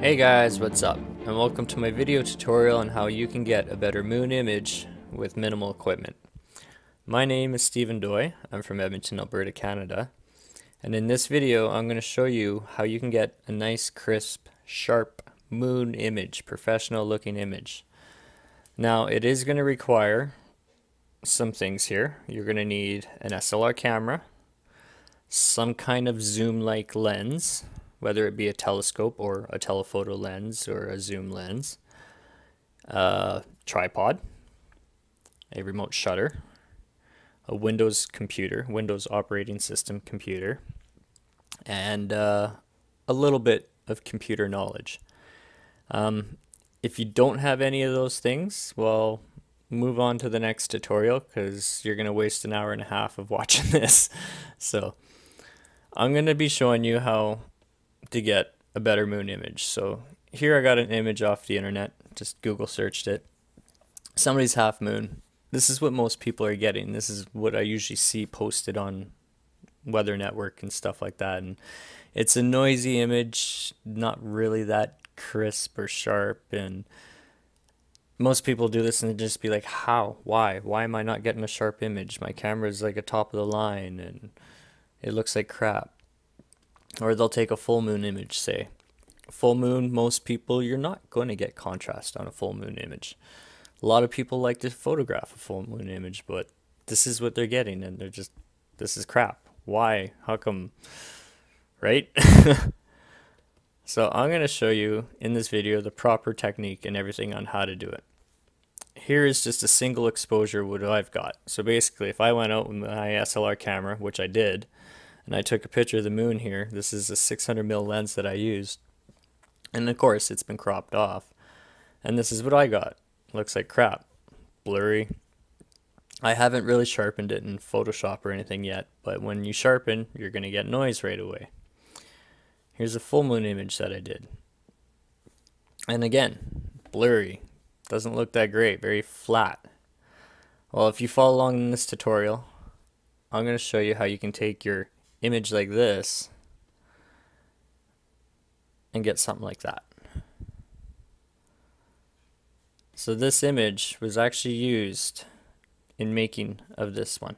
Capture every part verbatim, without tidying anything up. Hey guys, what's up, and welcome to my video tutorial on how you can get a better moon image with minimal equipment. My name is Steven Doye, I'm from Edmonton, Alberta, Canada, and in this video I'm going to show you how you can get a nice, crisp, sharp moon image, professional looking image. Now it is going to require some things here. You're going to need an S L R camera, some kind of zoom-like lens, whether it be a telescope or a telephoto lens or a zoom lens, a tripod, a remote shutter, a Windows computer, Windows operating system computer, and uh, a little bit of computer knowledge. Um, if you don't have any of those things, well, move on to the next tutorial because you're going to waste an hour and a half of watching this. So I'm going to be showing you how to get a better moon image. So here I got an image off the internet, just Google searched it. Somebody's half moon. This is what most people are getting. This is what I usually see posted on Weather Network and stuff like that. And it's a noisy image, not really that crisp or sharp. And most people do this and they just be like, how, why, why am I not getting a sharp image? My camera is like a top of the line and it looks like crap. Or they'll take a full moon image, say. Full moon, most people, you're not going to get contrast on a full moon image. A lot of people like to photograph a full moon image, but this is what they're getting, and they're just, this is crap. Why? How come? Right? So I'm going to show you in this video the proper technique and everything on how to do it. Here is just a single exposure what I've got. So basically, if I went out with my S L R camera, which I did, and I took a picture of the moon here. This is a six hundred millimeter lens that I used. And of course, it's been cropped off. And this is what I got. Looks like crap. Blurry. I haven't really sharpened it in Photoshop or anything yet, but when you sharpen, you're going to get noise right away. Here's a full moon image that I did. And again, blurry. Doesn't look that great. Very flat. Well, if you follow along in this tutorial, I'm going to show you how you can take your image like this and get something like that. So this image was actually used in making of this one.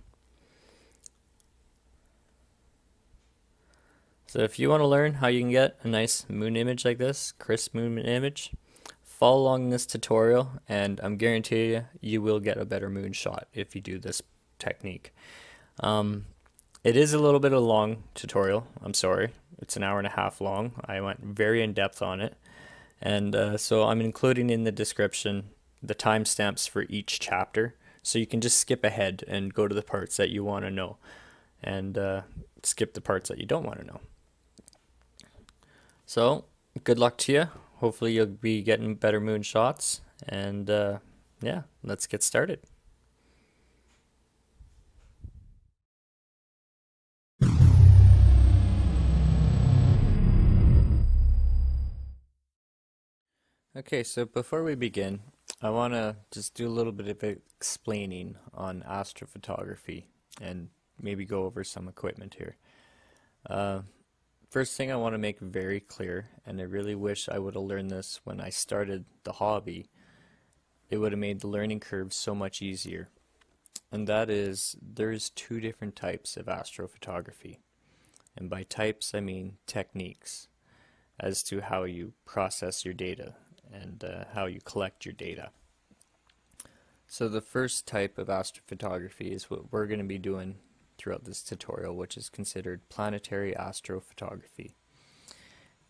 So if you want to learn how you can get a nice moon image like this, crisp moon image, follow along this tutorial and I'm guarantee you, you will get a better moon shot if you do this technique. Um, It is a little bit of a long tutorial, I'm sorry. It's an hour and a half long. I went very in-depth on it. And uh, so I'm including in the description the timestamps for each chapter. So you can just skip ahead and go to the parts that you want to know. And uh, skip the parts that you don't want to know. So, good luck to you. Hopefully you'll be getting better moon shots. And uh, yeah, let's get started. Okay, so before we begin, I want to just do a little bit of explaining on astrophotography and maybe go over some equipment here. Uh, first thing I want to make very clear, and I really wish I would have learned this when I started the hobby, it would have made the learning curve so much easier. And that is, there's two different types of astrophotography. And by types, I mean techniques as to how you process your data and uh, how you collect your data. So the first type of astrophotography is what we're going to be doing throughout this tutorial, which is considered planetary astrophotography.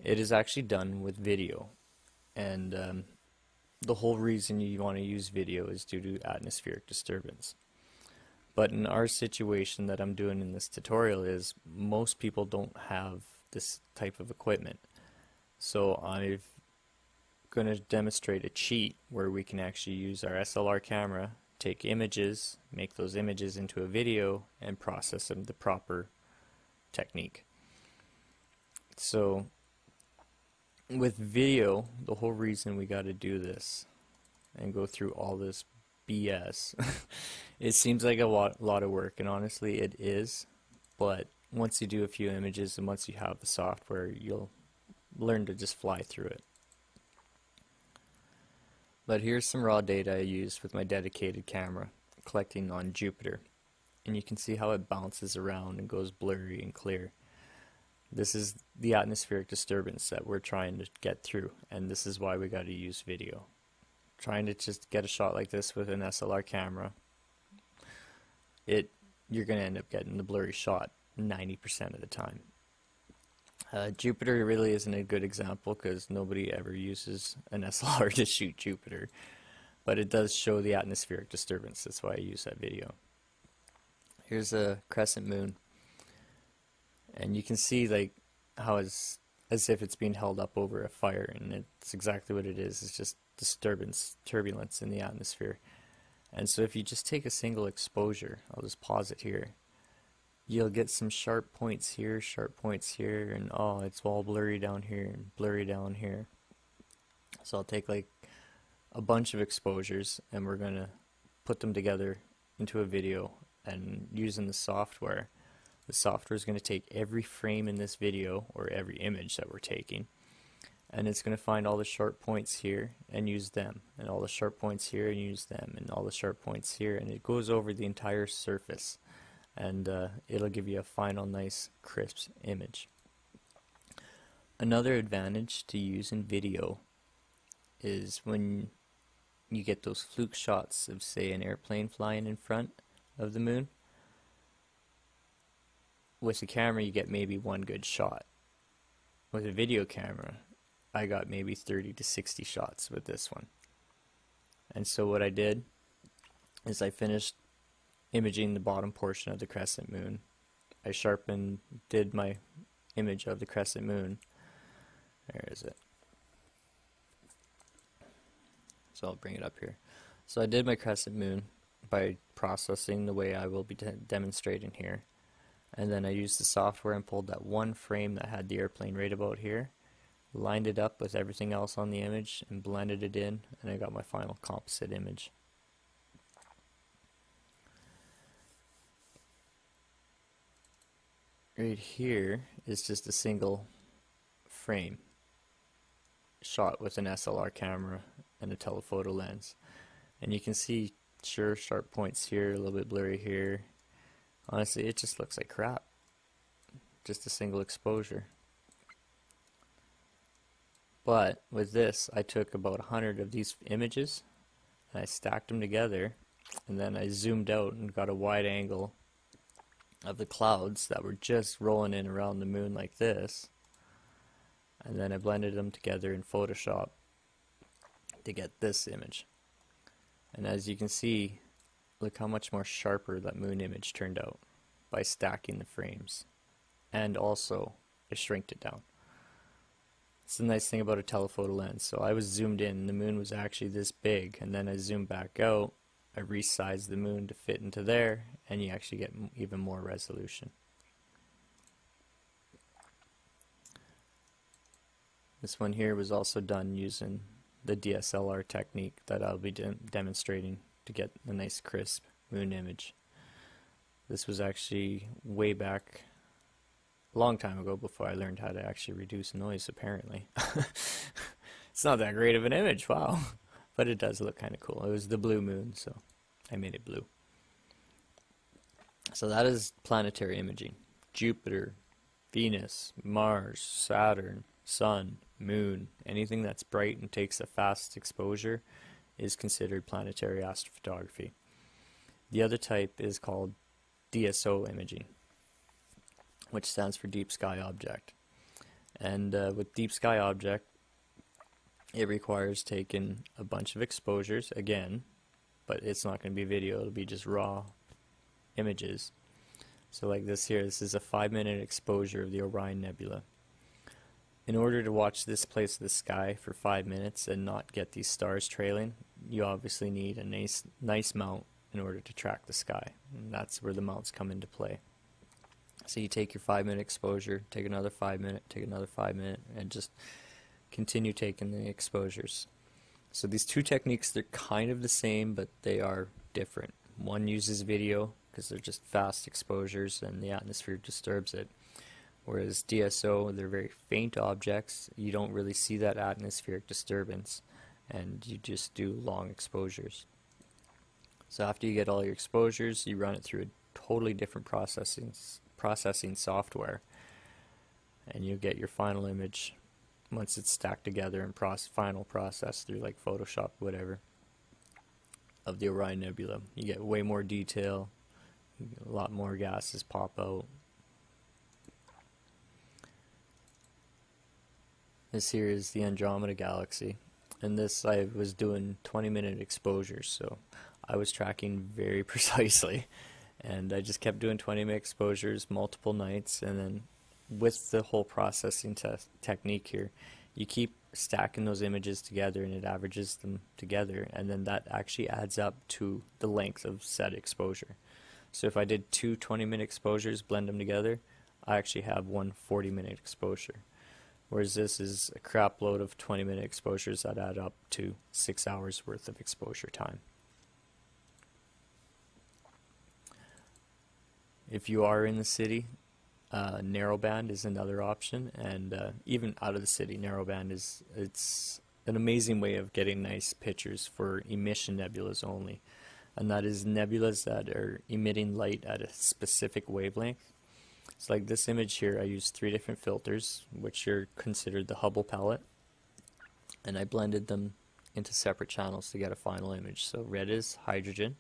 It is actually done with video, and um, the whole reason you want to use video is due to atmospheric disturbance. But in our situation that I'm doing in this tutorial is most people don't have this type of equipment. So I've going to demonstrate a cheat where we can actually use our S L R camera, take images, make those images into a video, and process them the proper technique. So with video, the whole reason we got to do this and go through all this B S, it seems like a lot, lot of work, and honestly it is, but once you do a few images and once you have the software, you'll learn to just fly through it. But here's some raw data I used with my dedicated camera, collecting on Jupiter. And you can see how it bounces around and goes blurry and clear. This is the atmospheric disturbance that we're trying to get through, and this is why we got to use video. Trying to just get a shot like this with an S L R camera, it you're going to end up getting the blurry shot ninety percent of the time. Uh, Jupiter really isn't a good example because nobody ever uses an S L R to shoot Jupiter, but it does show the atmospheric disturbance. That's why I use that video. Here's a crescent moon, and you can see like how it's as if it's being held up over a fire, and it's exactly what it is. It's just disturbance, turbulence in the atmosphere. And so if you just take a single exposure, I'll just pause it here, you'll get some sharp points here, sharp points here, and oh, it's all blurry down here and blurry down here. So I'll take like a bunch of exposures, and we're going to put them together into a video, and using the software, the software is going to take every frame in this video or every image that we're taking, and it's going to find all the sharp points here and use them, and all the sharp points here and use them, and all the sharp points here, and it goes over the entire surface. And uh, it'll give you a final nice crisp image. Another advantage to use in video is when you get those fluke shots of, say, an airplane flying in front of the moon. With the camera you get maybe one good shot. With a video camera I got maybe thirty to sixty shots with this one. And so what I did is I finished imaging the bottom portion of the crescent moon. I sharpened, did my image of the crescent moon. There is it. So I'll bring it up here. So I did my crescent moon by processing the way I will be de demonstrating here. And then I used the software and pulled that one frame that had the airplane right about here, lined it up with everything else on the image, and blended it in, and I got my final composite image. Right here is just a single frame shot with an S L R camera and a telephoto lens, and you can see sure sharp points here, a little bit blurry here. Honestly, it just looks like crap, just a single exposure. But with this I took about a hundred of these images and I stacked them together, and then I zoomed out and got a wide angle of the clouds that were just rolling in around the moon like this, and then I blended them together in Photoshop to get this image. And as you can see, look how much more sharper that moon image turned out by stacking the frames, and also I shrinked it down. It's the nice thing about a telephoto lens. So I was zoomed in, the moon was actually this big, and then I zoomed back out, I resized the moon to fit into there, and you actually get m even more resolution. This one here was also done using the D S L R technique that I'll be de demonstrating to get a nice crisp moon image. This was actually way back a long time ago before I learned how to actually reduce noise apparently. It's not that great of an image, wow. But it does look kind of cool. It was the blue moon, so I made it blue. So that is planetary imaging. Jupiter, Venus, Mars, Saturn, Sun, Moon, anything that's bright and takes a fast exposure is considered planetary astrophotography. The other type is called D S O imaging, which stands for deep sky object. And uh, with deep sky object, it requires taking a bunch of exposures again, but it's not going to be video, it'll be just raw images. So like this here, this is a five minute exposure of the Orion Nebula. In order to watch this place of the sky for five minutes and not get these stars trailing, you obviously need a nice nice mount in order to track the sky, and that's where the mounts come into play. So you take your five minute exposure, take another five minute, take another five minute, and just continue taking the exposures. So these two techniques, they're kind of the same, but they are different. One uses video because they're just fast exposures and the atmosphere disturbs it, whereas D S O, they're very faint objects, you don't really see that atmospheric disturbance, and you just do long exposures. So after you get all your exposures, you run it through a totally different processing processing software, and you get your final image once it's stacked together and process, final processed through like Photoshop, whatever, of the Orion Nebula. You get way more detail, a lot more gases pop out. This here is the Andromeda Galaxy, and this I was doing twenty minute exposures, so I was tracking very precisely, and I just kept doing twenty minute exposures multiple nights. And then with the whole processing te technique here, you keep stacking those images together and it averages them together, and then that actually adds up to the length of said exposure. So if I did two twenty minute exposures, blend them together, I actually have one forty minute exposure, whereas this is a crap load of twenty minute exposures that add up to six hours worth of exposure time. If you are in the city, uh, narrowband is another option, and uh, even out of the city, narrowband is it's an amazing way of getting nice pictures for emission nebulas only, and that is nebulas that are emitting light at a specific wavelength. So like this image here, I used three different filters, which are considered the Hubble palette, and I blended them into separate channels to get a final image. So red is hydrogen,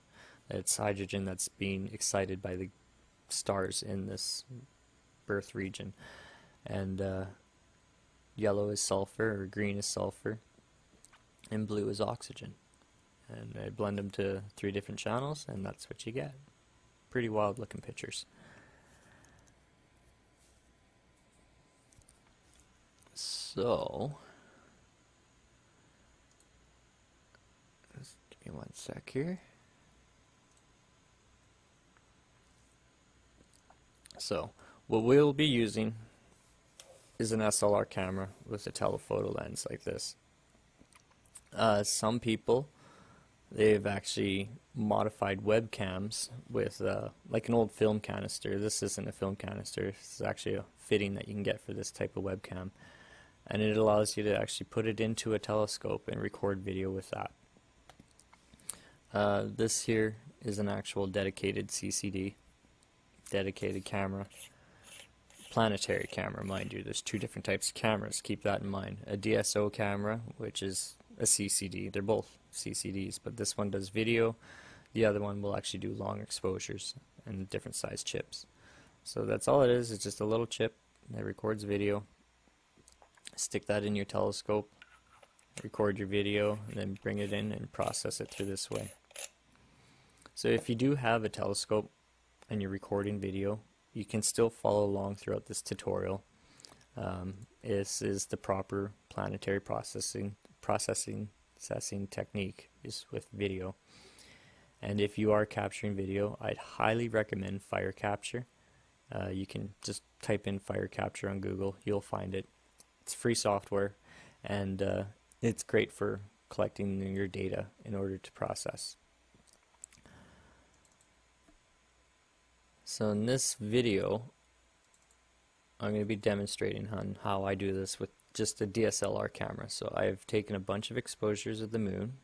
it's hydrogen that's being excited by the stars in this birth region, and uh, yellow is sulfur, or green is sulfur, and blue is oxygen. And I blend them to three different channels, and that's what you get. Pretty wild looking pictures. So just give me one sec here. So what we'll be using is an S L R camera with a telephoto lens like this. Uh, some people, they've actually modified webcams with uh, like an old film canister. This isn't a film canister, this is actually a fitting that you can get for this type of webcam, and it allows you to actually put it into a telescope and record video with that. Uh, this here is an actual dedicated C C D. Dedicated camera, planetary camera, mind you. There's two different types of cameras, keep that in mind. A D S O camera, which is a C C D, they're both C C Ds, but this one does video, the other one will actually do long exposures and different size chips. So that's all it is, it's just a little chip that records video. Stick that in your telescope, record your video, and then bring it in and process it through this way. So if you do have a telescope and you're recording video, you can still follow along throughout this tutorial. Um, this is the proper planetary processing processing processing technique, is with video. And if you are capturing video, I'd highly recommend FireCapture. Uh, you can just type in FireCapture on Google, you'll find it. It's free software, and uh, it's great for collecting your data in order to process. So in this video, I'm going to be demonstrating on how I do this with just a D S L R camera. So I've taken a bunch of exposures of the moon.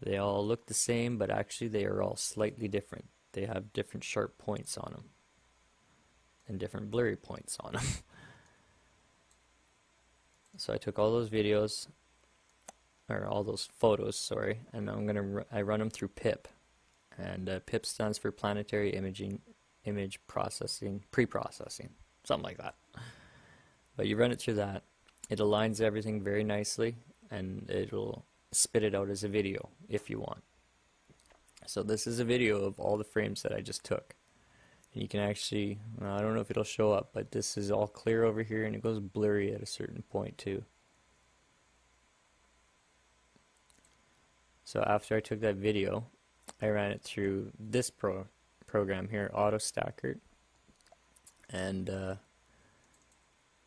They all look the same, but actually they are all slightly different. They have different sharp points on them and different blurry points on them. So I took all those videos, or all those photos, sorry, and I'm going to I run them through PIPP. And uh, PIPP stands for Planetary Imaging, Image Processing, Pre-Processing, something like that. But you run it through that, it aligns everything very nicely, and it will spit it out as a video if you want. So this is a video of all the frames that I just took. And you can actually, well, I don't know if it'll show up, but this is all clear over here, and it goes blurry at a certain point too. So after I took that video, I ran it through this pro program here, Autostakkert, and uh,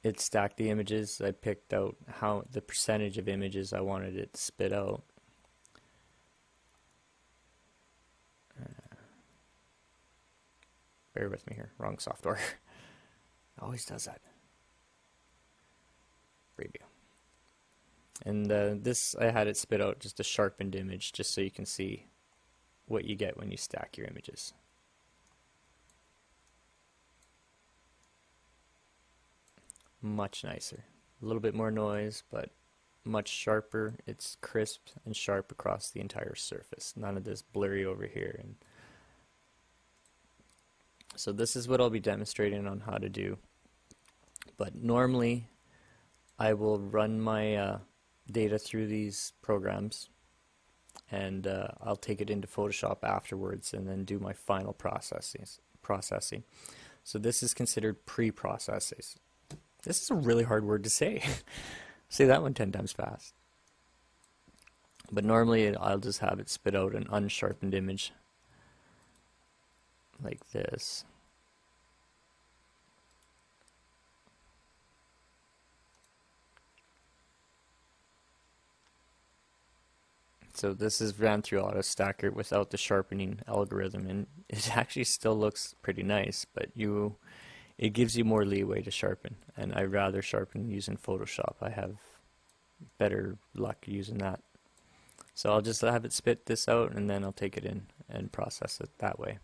it stacked the images. I picked out how the percentage of images I wanted it to spit out. Uh, bear with me here, wrong software. Always does that. Preview. And uh, this, I had it spit out just a sharpened image just so you can see what you get when you stack your images. Much nicer. A little bit more noise, but much sharper. It's crisp and sharp across the entire surface. None of this blurry over here. And so this is what I'll be demonstrating on how to do. But normally I will run my uh, data through these programs, and uh, I'll take it into Photoshop afterwards and then do my final processing. So this is considered pre-processing. This is a really hard word to say. Say that one ten times fast. But normally it, I'll just have it spit out an unsharpened image like this. So this is ran through Autostakkert without the sharpening algorithm, and it actually still looks pretty nice, but you it gives you more leeway to sharpen, and I rather sharpen using Photoshop. I have better luck using that. So I'll just have it spit this out, and then I'll take it in and process it that way.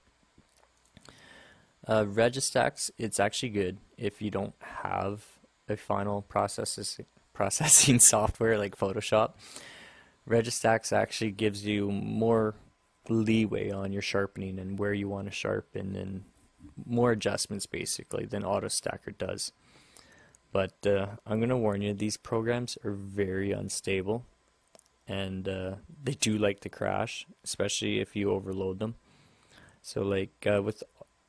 Uh, Registax, it's actually good if you don't have a final processes, processing software like Photoshop. Registax actually gives you more leeway on your sharpening and where you want to sharpen, and more adjustments basically than Autostakkert does. But uh, I'm going to warn you, these programs are very unstable, and uh, they do like to crash, especially if you overload them. So like uh, with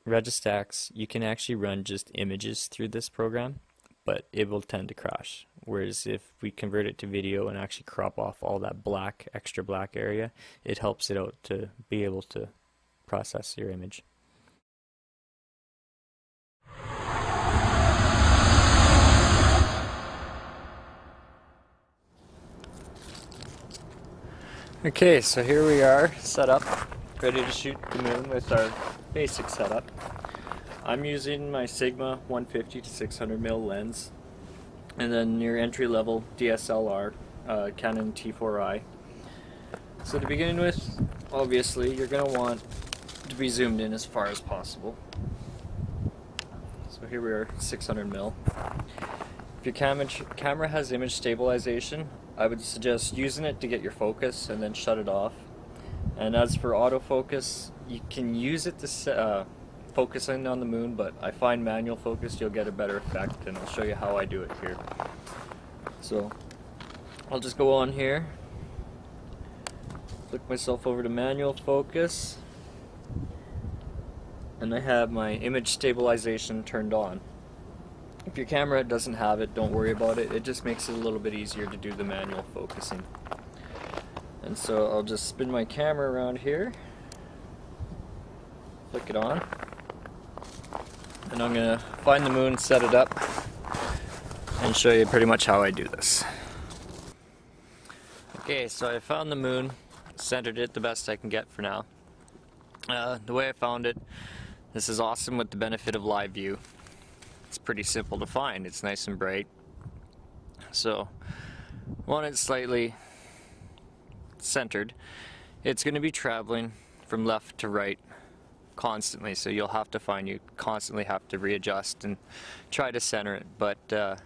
Registax, you can actually run just images through this program, but it will tend to crash. Whereas if we convert it to video and actually crop off all that black, extra black area, it helps it out to be able to process your image. Okay, so here we are, set up, ready to shoot the moon with our basic setup. I'm using my Sigma one fifty to six hundred millimeter lens, and then your entry-level D S L R, uh, Canon T four i. So to begin with, obviously you're going to want to be zoomed in as far as possible. So here we are, six hundred millimeter. If your cam camera has image stabilization, I would suggest using it to get your focus and then shut it off. And as for autofocus, you can use it to uh, focus in on the moon, but I find manual focus you'll get a better effect, and I'll show you how I do it here. So I'll just go on here, click myself over to manual focus, and I have my image stabilization turned on. If your camera doesn't have it, don't worry about it. It just makes it a little bit easier to do the manual focusing. And so I'll just spin my camera around here, flick it on, and I'm going to find the moon, set it up, and show you pretty much how I do this. Okay, so I found the moon, centered it the best I can get for now. Uh, the way I found it, this is awesome with the benefit of live view. It's pretty simple to find. It's nice and bright. So, want it slightly centered. It's going to be traveling from left to right constantly, so you'll have to find you constantly have to readjust and try to center it, but uh,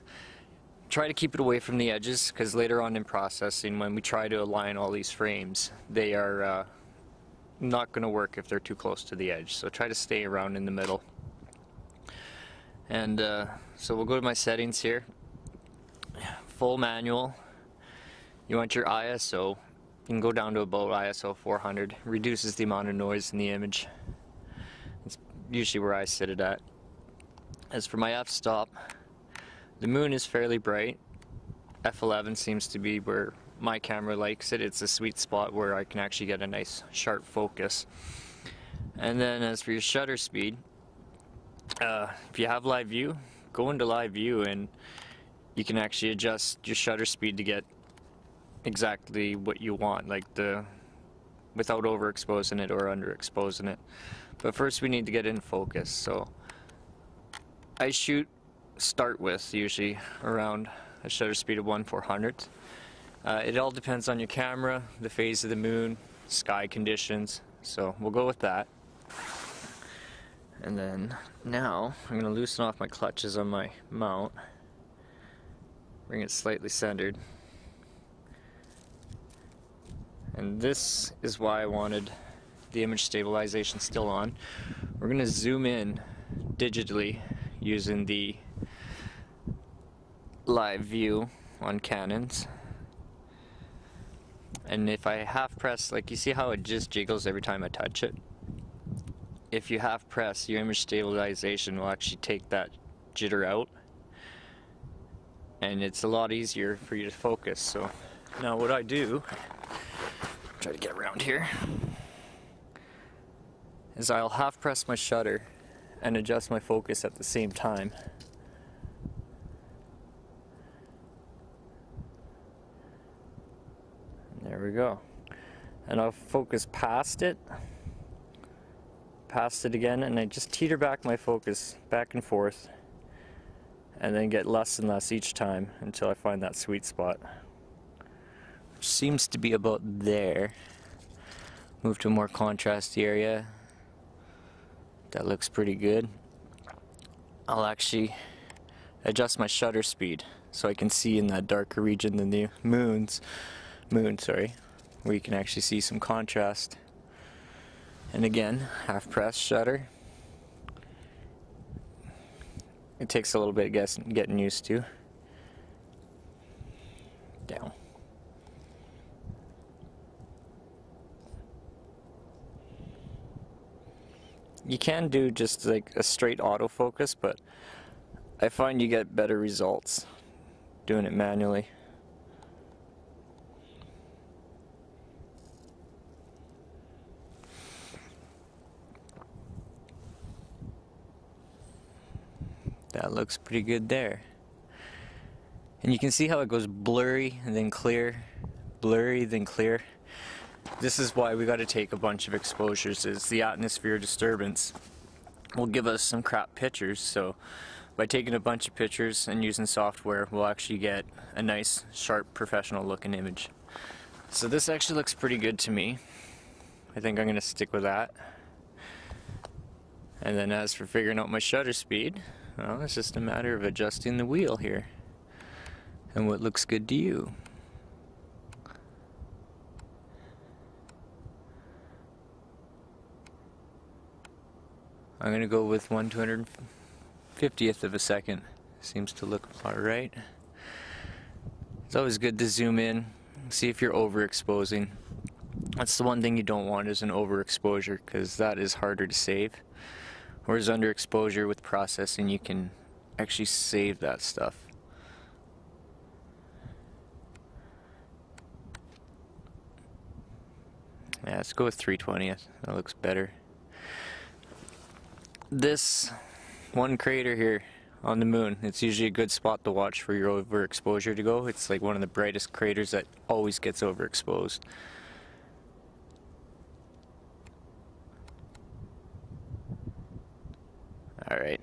try to keep it away from the edges, because later on in processing, when we try to align all these frames, they are uh, not going to work if they're too close to the edge. So try to stay around in the middle. And uh, so we'll go to my settings here, full manual. You want your I S O, you can go down to about I S O four hundred, reduces the amount of noise in the image. It's usually where I sit it at. As for my f-stop, the moon is fairly bright. F eleven seems to be where my camera likes it. It's a sweet spot where I can actually get a nice sharp focus. And then as for your shutter speed, Uh, if you have live view, go into live view and you can actually adjust your shutter speed to get exactly what you want, like the without overexposing it or underexposing it. But first we need to get in focus. So I shoot start with usually around a shutter speed of one four hundredth, Uh, it all depends on your camera, the phase of the moon, sky conditions, so we'll go with that. And then now I'm going to loosen off my clutches on my mount, bring it slightly centered. And this is why I wanted the image stabilization still on. We're going to zoom in digitally using the live view on Canons. And if I half press, like you see how it just jiggles every time I touch it? If you half press, your image stabilization will actually take that jitter out. And it's a lot easier for you to focus. So now what I do, try to get around here, is I'll half press my shutter and adjust my focus at the same time. There we go. And I'll focus past it, past it again, and I just teeter back my focus back and forth, and then get less and less each time until I find that sweet spot. Seems to be about there. Move to a more contrasty area. That looks pretty good. I'll actually adjust my shutter speed so I can see in that darker region than the moon's moon, sorry, where you can actually see some contrast. And again, half press shutter. It takes a little bit of guessing, getting used to. Down. You can do just like a straight autofocus, but I find you get better results doing it manually. That looks pretty good there. And you can see how it goes blurry and then clear, blurry then clear. This is why we got to take a bunch of exposures, is the atmosphere disturbance will give us some crap pictures. So by taking a bunch of pictures and using software, we'll actually get a nice, sharp, professional looking image. So this actually looks pretty good to me. I think I'm going to stick with that. And then as for figuring out my shutter speed, well, it's just a matter of adjusting the wheel here and what looks good to you. I'm going to go with one two hundred fiftieth of a second. Seems to look alright. It's always good to zoom in, see if you're overexposing. That's the one thing you don't want, is an overexposure, because that is harder to save. Whereas underexposure with processing, you can actually save that stuff. Yeah, let's go with three twentieth. That looks better. This one crater here on the moon, it's usually a good spot to watch for your overexposure to go. It's like one of the brightest craters that always gets overexposed. Alright,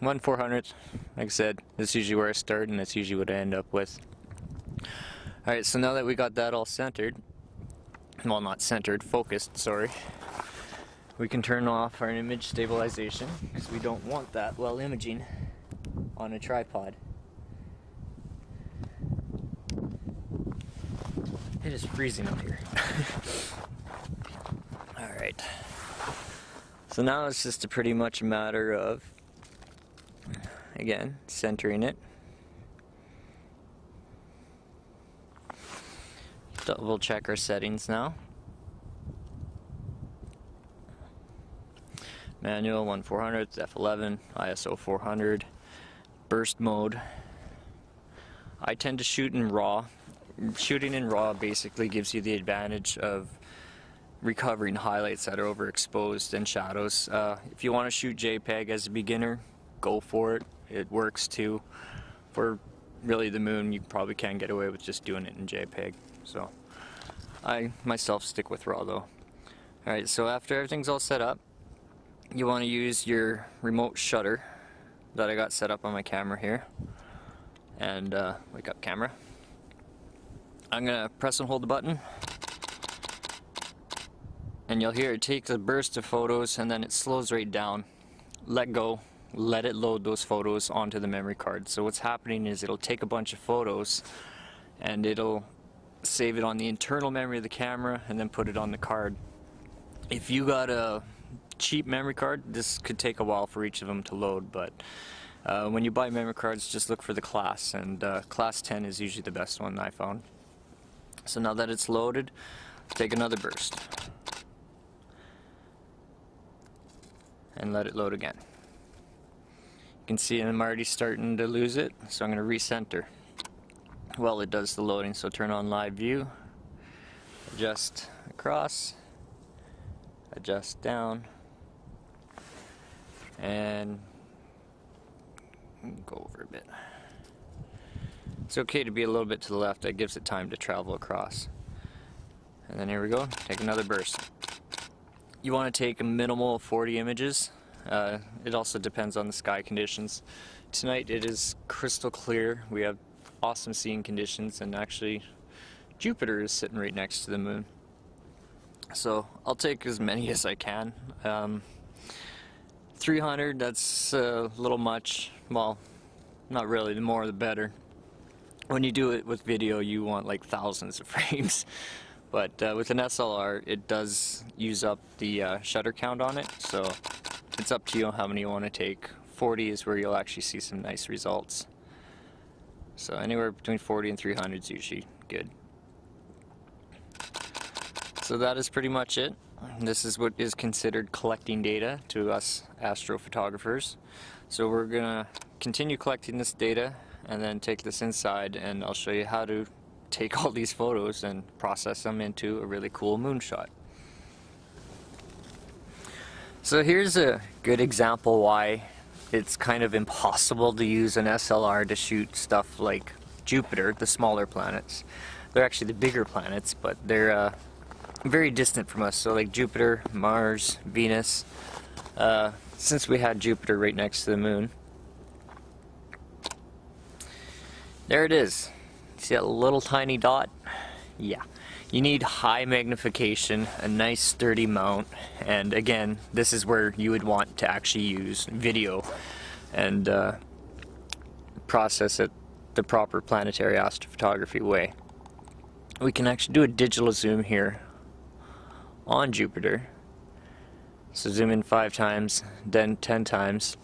one four hundredth, like I said, that's usually where I start and that's usually what I end up with. Alright, so now that we got that all centered, well, not centered, focused, sorry, we can turn off our image stabilization, because we don't want that while imaging on a tripod. It is freezing up here. Alright. So now it's just a pretty much a matter of, again, centering it. Double check our settings now. Manual one four hundredth, F eleven, I S O four hundred, burst mode. I tend to shoot in RAW. Shooting in RAW basically gives you the advantage of recovering highlights that are overexposed and shadows. Uh, if you want to shoot JPEG as a beginner, go for it. It works too. For really the moon, you probably can get away with just doing it in JPEG. So I myself stick with RAW though. Alright, so after everything's all set up, you want to use your remote shutter that I got set up on my camera here, and uh, wake up camera. I'm gonna press and hold the button, and you'll hear it takes a burst of photos and then it slows right down. Let go, let it load those photos onto the memory card. So what's happening is it'll take a bunch of photos and it'll save it on the internal memory of the camera and then put it on the card. If you got a cheap memory card, this could take a while for each of them to load, but uh, when you buy memory cards, just look for the class, and uh, class ten is usually the best one I found. So now that it's loaded, take another burst and let it load again. You can see I'm already starting to lose it, so I'm going to recenter. Well, it does the loading, so turn on live view, adjust across, adjust down, and go over a bit. It's okay to be a little bit to the left, that gives it time to travel across. And then here we go, take another burst. You want to take a minimal of forty images. Uh, it also depends on the sky conditions. Tonight it is crystal clear. We have awesome seeing conditions, and actually Jupiter is sitting right next to the moon, so I'll take as many as I can. um, three hundred, that's a little much. Well, not really, the more the better. When you do it with video you want like thousands of frames, but uh, with an S L R it does use up the uh, shutter count on it, so it's up to you how many you want to take. forty is where you'll actually see some nice results. So anywhere between forty and three hundred is usually good. So that is pretty much it. This is what is considered collecting data to us astrophotographers. So we're gonna continue collecting this data and then take this inside, and I'll show you how to take all these photos and process them into a really cool moonshot. So here's a good example why it's kind of impossible to use an S L R to shoot stuff like Jupiter, the smaller planets. They're actually the bigger planets, but they're uh, very distant from us. So like Jupiter, Mars, Venus. Uh, since we had Jupiter right next to the moon. There it is. See that little tiny dot? Yeah. You need high magnification, a nice sturdy mount, and again, this is where you would want to actually use video and uh, process it the proper planetary astrophotography way. We can actually do a digital zoom here on Jupiter. So zoom in five times, then ten times.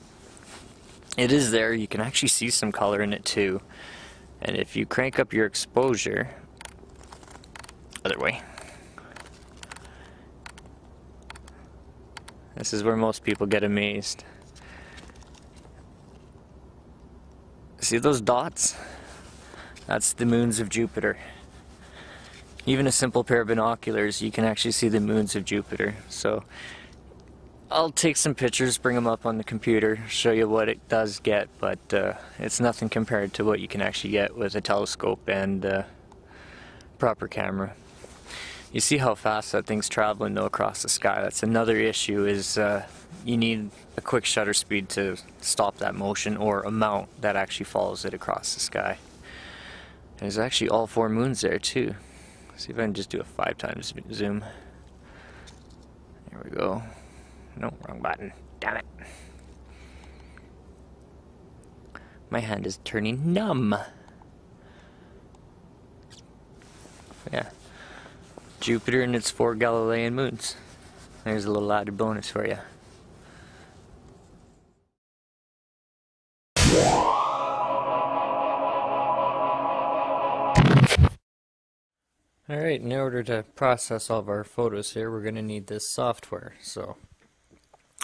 It is there, you can actually see some color in it too. And if you crank up your exposure, other way. This is where most people get amazed. See those dots? That's the moons of Jupiter. Even a simple pair of binoculars, you can actually see the moons of Jupiter. So I'll take some pictures, bring them up on the computer, show you what it does get, but uh, it's nothing compared to what you can actually get with a telescope and uh, proper camera. You see how fast that thing's traveling though across the sky. That's another issue, is uh, you need a quick shutter speed to stop that motion, or a mount that actually follows it across the sky. And there's actually all four moons there too. Let's see if I can just do a five times zoom. There we go. No, wrong button. Damn it. My hand is turning numb. Yeah. Jupiter and its four Galilean moons. There's a little added bonus for you. Alright, in order to process all of our photos here, we're going to need this software. So,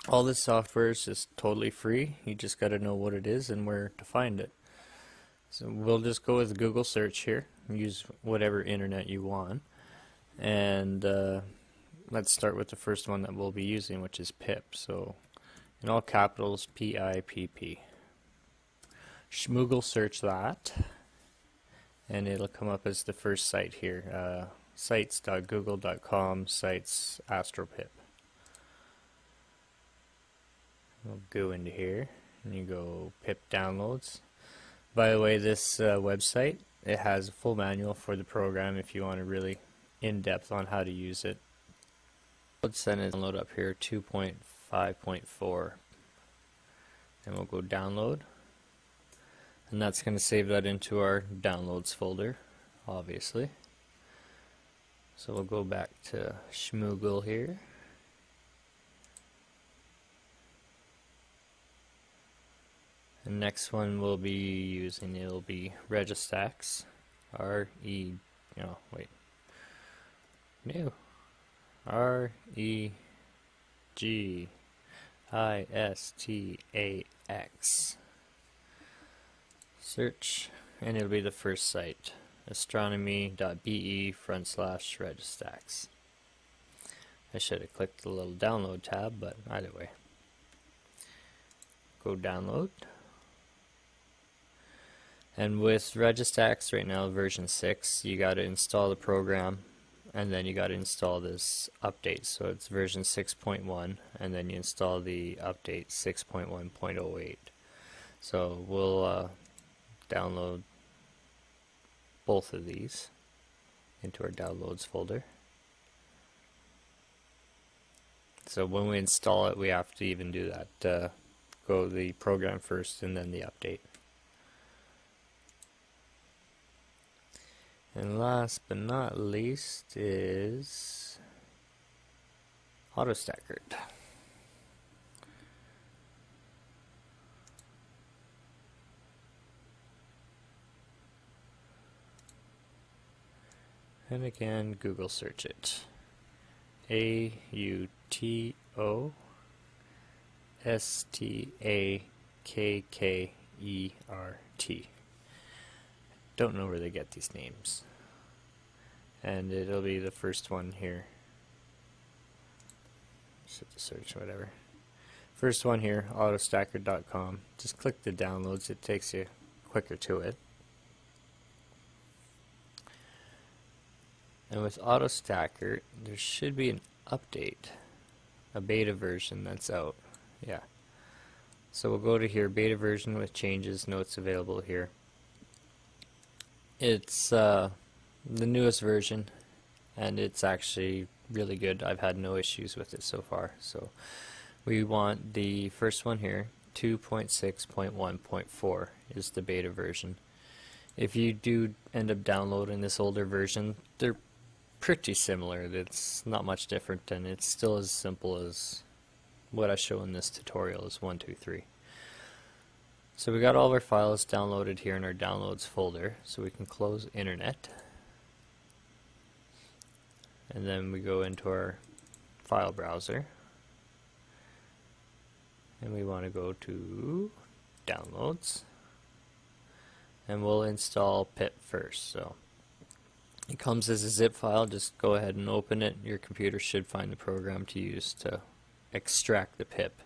all this software is just totally free. You just got to know what it is and where to find it. So, we'll just go with Google search here. Use whatever internet you want, and uh, let's start with the first one that we'll be using, which is PIPP. So in all capitals, P I P P. Schmoogle search that, and it'll come up as the first site here, uh, sites dot google dot com, sites astropip. We'll go into here and you go PIPP downloads. By the way, this uh, website It has a full manual for the program if you want to really in-depth on how to use it. Let's send it download up here, two point five point four, and we'll go download, and that's going to save that into our downloads folder, obviously. So we'll go back to Schmoogle here. The next one we'll be using, it'll be Registax. R E no wait. No. R E G I S T A X. Search, and it'll be the first site. astronomy.be front slash Registax. I should have clicked the little download tab, but either way. Go download. And with Registax right now, version six, you got to install the program, and then you got to install this update. So it's version six point one, and then you install the update six point one point oh eight. So we'll uh, download both of these into our downloads folder. So when we install it, we have to even do that. Uh, go the program first, and then the update. And last but not least is Autostakkert. And again, Google search it. A U T O S T A K K E R T. Don't know where they get these names, and it'll be the first one here. Just hit the search, whatever. First one here, autostakkert dot com. Just click the downloads; it takes you quicker to it. And with Autostakkert, there should be an update, a beta version that's out. Yeah. So we'll go to here, beta version with changes, notes available here. It's uh, the newest version, and it's actually really good. I've had no issues with it so far. So we want the first one here, two point six point one point four is the beta version. If you do end up downloading this older version, they're pretty similar. It's not much different, and it's still as simple as what I show in this tutorial is one, two, three. So we got all of our files downloaded here in our downloads folder, so we can close internet, and then we go into our file browser, and we want to go to downloads, and we'll install PIPP first. So it comes as a zip file, just go ahead and open it. Your computer should find the program to use to extract the PIPP.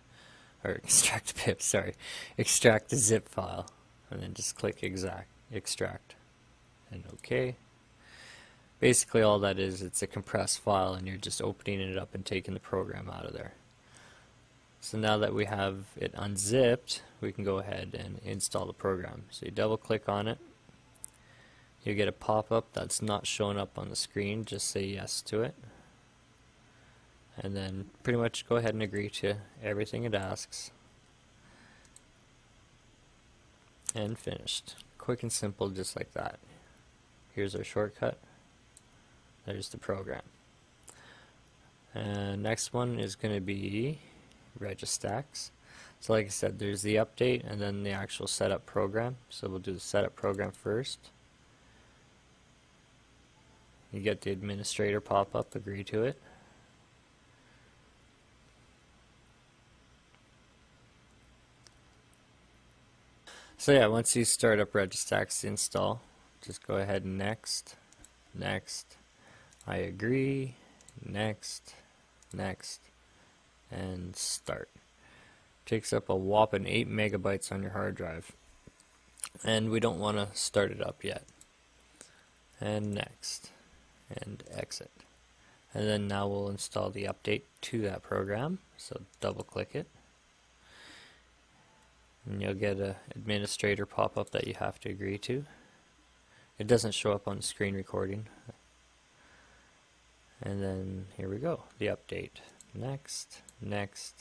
Or extract the pip, sorry, extract the zip file, and then just click exact, extract, and OK. Basically all that is, it's a compressed file, and you're just opening it up and taking the program out of there. So now that we have it unzipped, we can go ahead and install the program. So you double click on it, you get a pop-up that's not showing up on the screen, just say yes to it. And then pretty much go ahead and agree to everything it asks. And finished. Quick and simple, just like that. Here's our shortcut. There's the program. And next one is going to be Registax. So like I said, there's the update and then the actual setup program. So we'll do the setup program first. You get the administrator pop-up, agree to it. So yeah, once you start up Registax install, just go ahead and next, next, I agree, next, next, and start. Takes up a whopping eight megabytes on your hard drive, and we don't want to start it up yet. And next, and exit. And then now we'll install the update to that program, so double click it. And you'll get an administrator pop-up that you have to agree to. It doesn't show up on screen recording. And then here we go, the update. Next, next,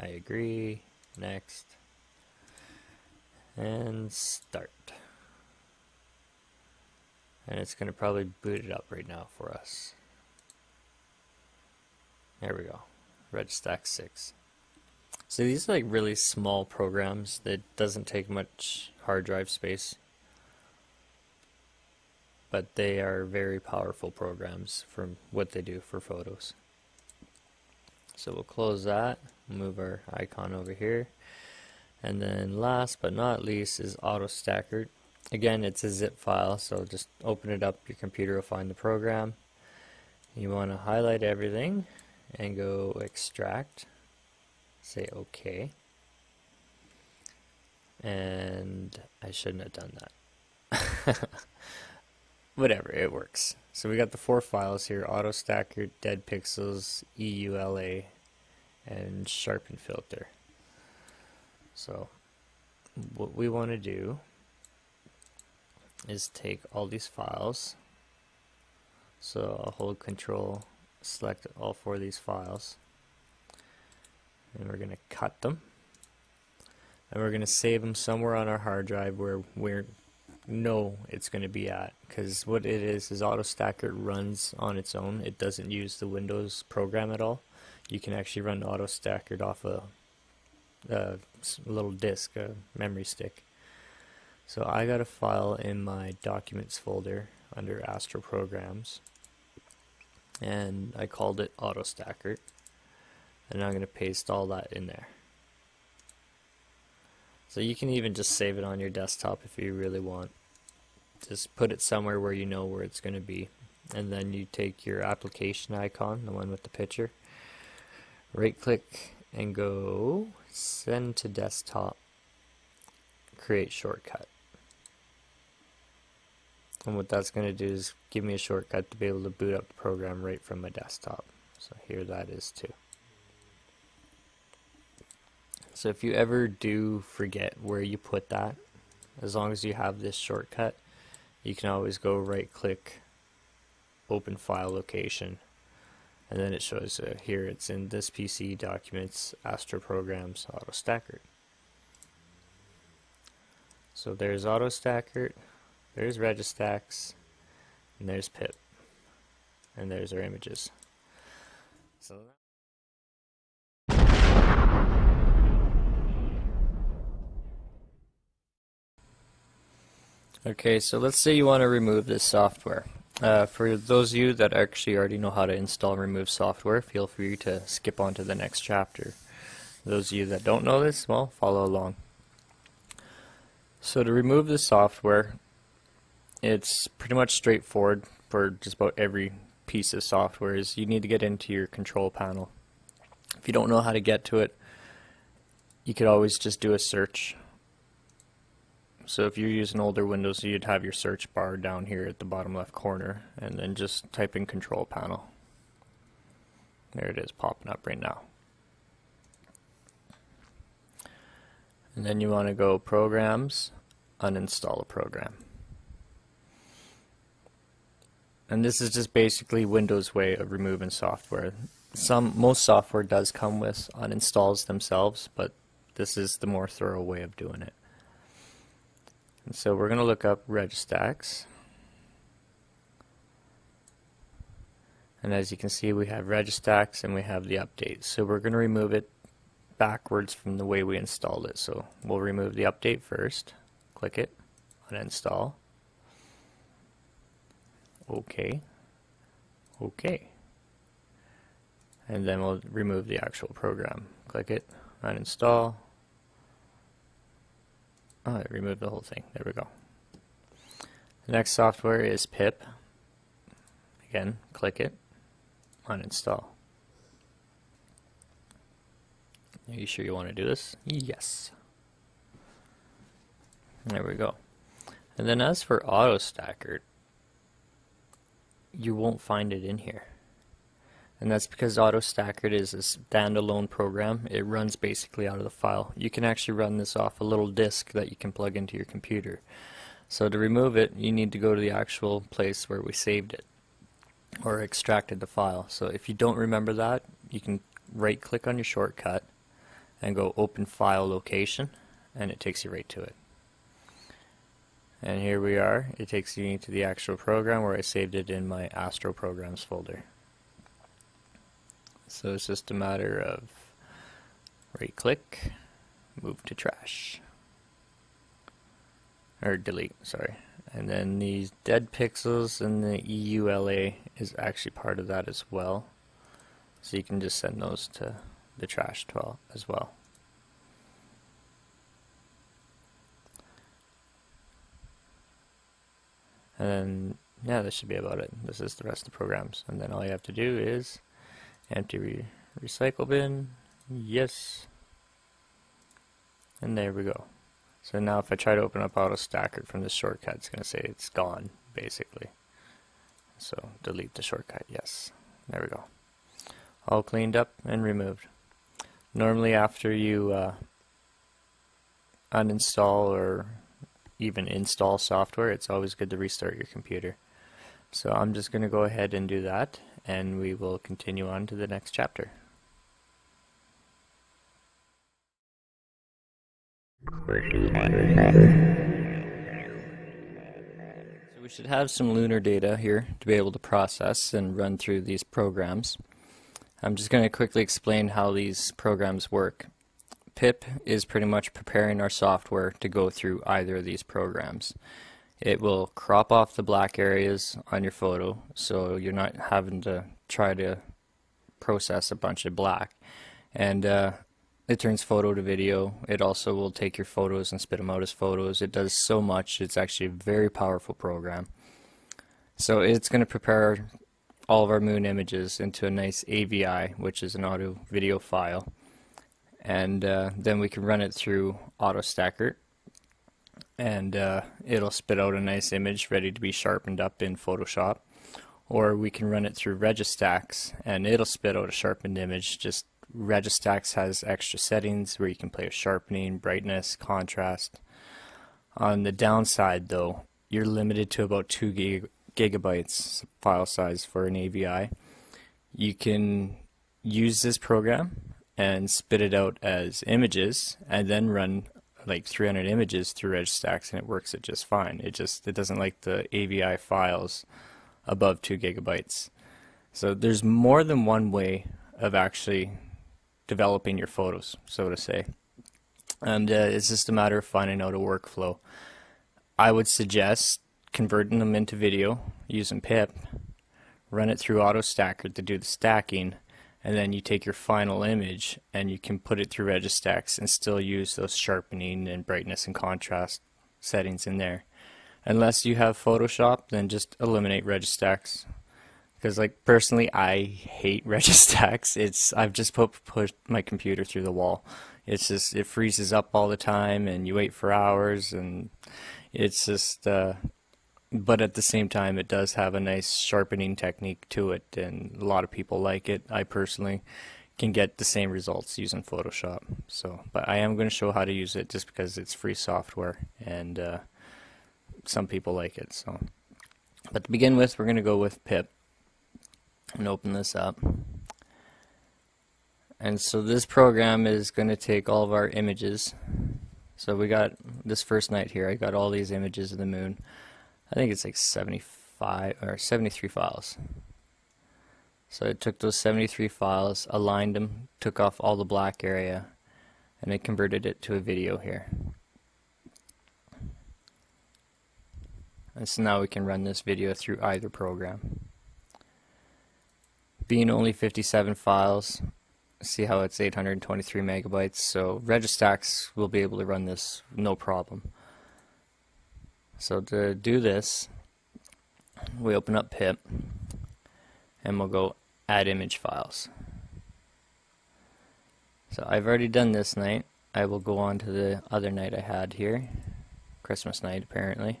I agree, next, and start. And it's going to probably boot it up right now for us. There we go, Registax six. So these are like really small programs that doesn't take much hard drive space, but they are very powerful programs from what they do for photos. So we'll close that, move our icon over here, and then last but not least is Autostakkert. Again, it's a zip file, so just open it up, your computer will find the program. You want to highlight everything and go extract, say OK, and I shouldn't have done that. Whatever, it works. So we got the four files here: Autostakkert, Dead Pixels, E U L A, and Sharpen Filter. So what we want to do is take all these files. So I'll hold Control, select all four of these files, and we're going to cut them, and we're going to save them somewhere on our hard drive where we're know it's going to be at, because what it is is Autostakkert runs on its own. It doesn't use the Windows program at all. You can actually run Autostakkert off a, a little disk, a memory stick. So I got a file in my documents folder under Astro Programs, and I called it Autostakkert, and I'm going to paste all that in there. So you can even just save it on your desktop if you really want. Just put it somewhere where you know where it's going to be. And then you take your application icon, the one with the picture, right click and go send to desktop, create shortcut. And what that's going to do is give me a shortcut to be able to boot up the program right from my desktop. So here that is too. So if you ever do forget where you put that, as long as you have this shortcut, you can always go right click, open file location, and then it shows uh, here it's in this P C, documents, Astro Programs, Autostakkert. So there's Autostakkert, there's Registax, and there's PIPP, and there's our images. So okay, so let's say you want to remove this software. Uh, for those of you that actually already know how to install and remove software, feel free to skip on to the next chapter. Those of you that don't know this, well, follow along. So to remove the software, it's pretty much straightforward for just about every piece of software. Is you need to get into your control panel. If you don't know how to get to it, you could always just do a search. So if you're using older Windows, you'd have your search bar down here at the bottom left corner, and then just type in control panel. There it is, popping up right now. And then you want to go programs, uninstall a program. And this is just basically Windows' way of removing software. Some, most software does come with uninstalls themselves, but this is the more thorough way of doing it. And so we're going to look up Registax, and as you can see, we have Registax and we have the update. So we're going to remove it backwards from the way we installed it. So we'll remove the update first, click it, uninstall, OK, OK, and then we'll remove the actual program, click it, uninstall. Oh, it removed the whole thing. There we go. The next software is PIPP. Again, click it, uninstall. Are you sure you want to do this? Yes. There we go. And then as for Autostakkert, you won't find it in here. And that's because Autostakkert is a standalone program. It runs basically out of the file. You can actually run this off a little disk that you can plug into your computer. So to remove it, you need to go to the actual place where we saved it or extracted the file. So if you don't remember that, you can right click on your shortcut and go open file location, and it takes you right to it. And here we are. It takes you to the actual program where I saved it in my Astro Programs folder. So it's just a matter of right click, move to trash, or delete, sorry. And then these dead pixels and the E U L A is actually part of that as well. So you can just send those to the trash as well. And yeah, this should be about it. This is the rest of the programs. And then all you have to do is empty re recycle bin, yes. And there we go. So now if I try to open up Autostakkert from this shortcut, it's going to say it's gone, basically. So delete the shortcut, yes. There we go. All cleaned up and removed. Normally after you uh, uninstall or even install software, it's always good to restart your computer. So I'm just going to go ahead and do that, and we will continue on to the next chapter. So we should have some lunar data here to be able to process and run through these programs. I'm just going to quickly explain how these programs work. PIPP is pretty much preparing our software to go through either of these programs. It will crop off the black areas on your photo, so you're not having to try to process a bunch of black. And uh, it turns photo to video. It also will take your photos and spit them out as photos. It does so much. It's actually a very powerful program. So it's going to prepare all of our moon images into a nice A V I, which is an audio video file. And uh, then we can run it through Autostakkert, and uh, it'll spit out a nice image ready to be sharpened up in Photoshop. Or we can run it through Registax, and it'll spit out a sharpened image. Just Registax has extra settings where you can play with sharpening, brightness, contrast. On the downside though, you're limited to about two gig gigabytes file size for an A V I. You can use this program and spit it out as images and then run like three hundred images through Registax, and it works it just fine. It just it doesn't like the A V I files above two gigabytes. So there's more than one way of actually developing your photos, so to say. And uh, it's just a matter of finding out a workflow. I would suggest converting them into video using PIPP, run it through Autostakkert to do the stacking, and then you take your final image and you can put it through Registax and still use those sharpening and brightness and contrast settings in there. Unless you have Photoshop, then just eliminate Registax, because like personally I hate Registax. It's I've just put, put my computer through the wall. It's just it freezes up all the time and you wait for hours, and it's just uh, but at the same time, it does have a nice sharpening technique to it, and a lot of people like it. I personally can get the same results using Photoshop. So, but I am going to show how to use it just because it's free software, and uh, some people like it. So, but to begin with, we're going to go with PIPP and open this up. And so this program is going to take all of our images. So we got this first night here. I got all these images of the moon. I think it's like seventy-five or seventy-three files. So it took those seventy-three files, aligned them, took off all the black area, and it converted it to a video here. And so now we can run this video through either program. Being only fifty-seven files, see how it's eight hundred twenty-three megabytes, so Registax will be able to run this no problem. So to do this, we open up PIPP and we'll go add image files. So I've already done this night. I will go on to the other night I had here, Christmas night apparently,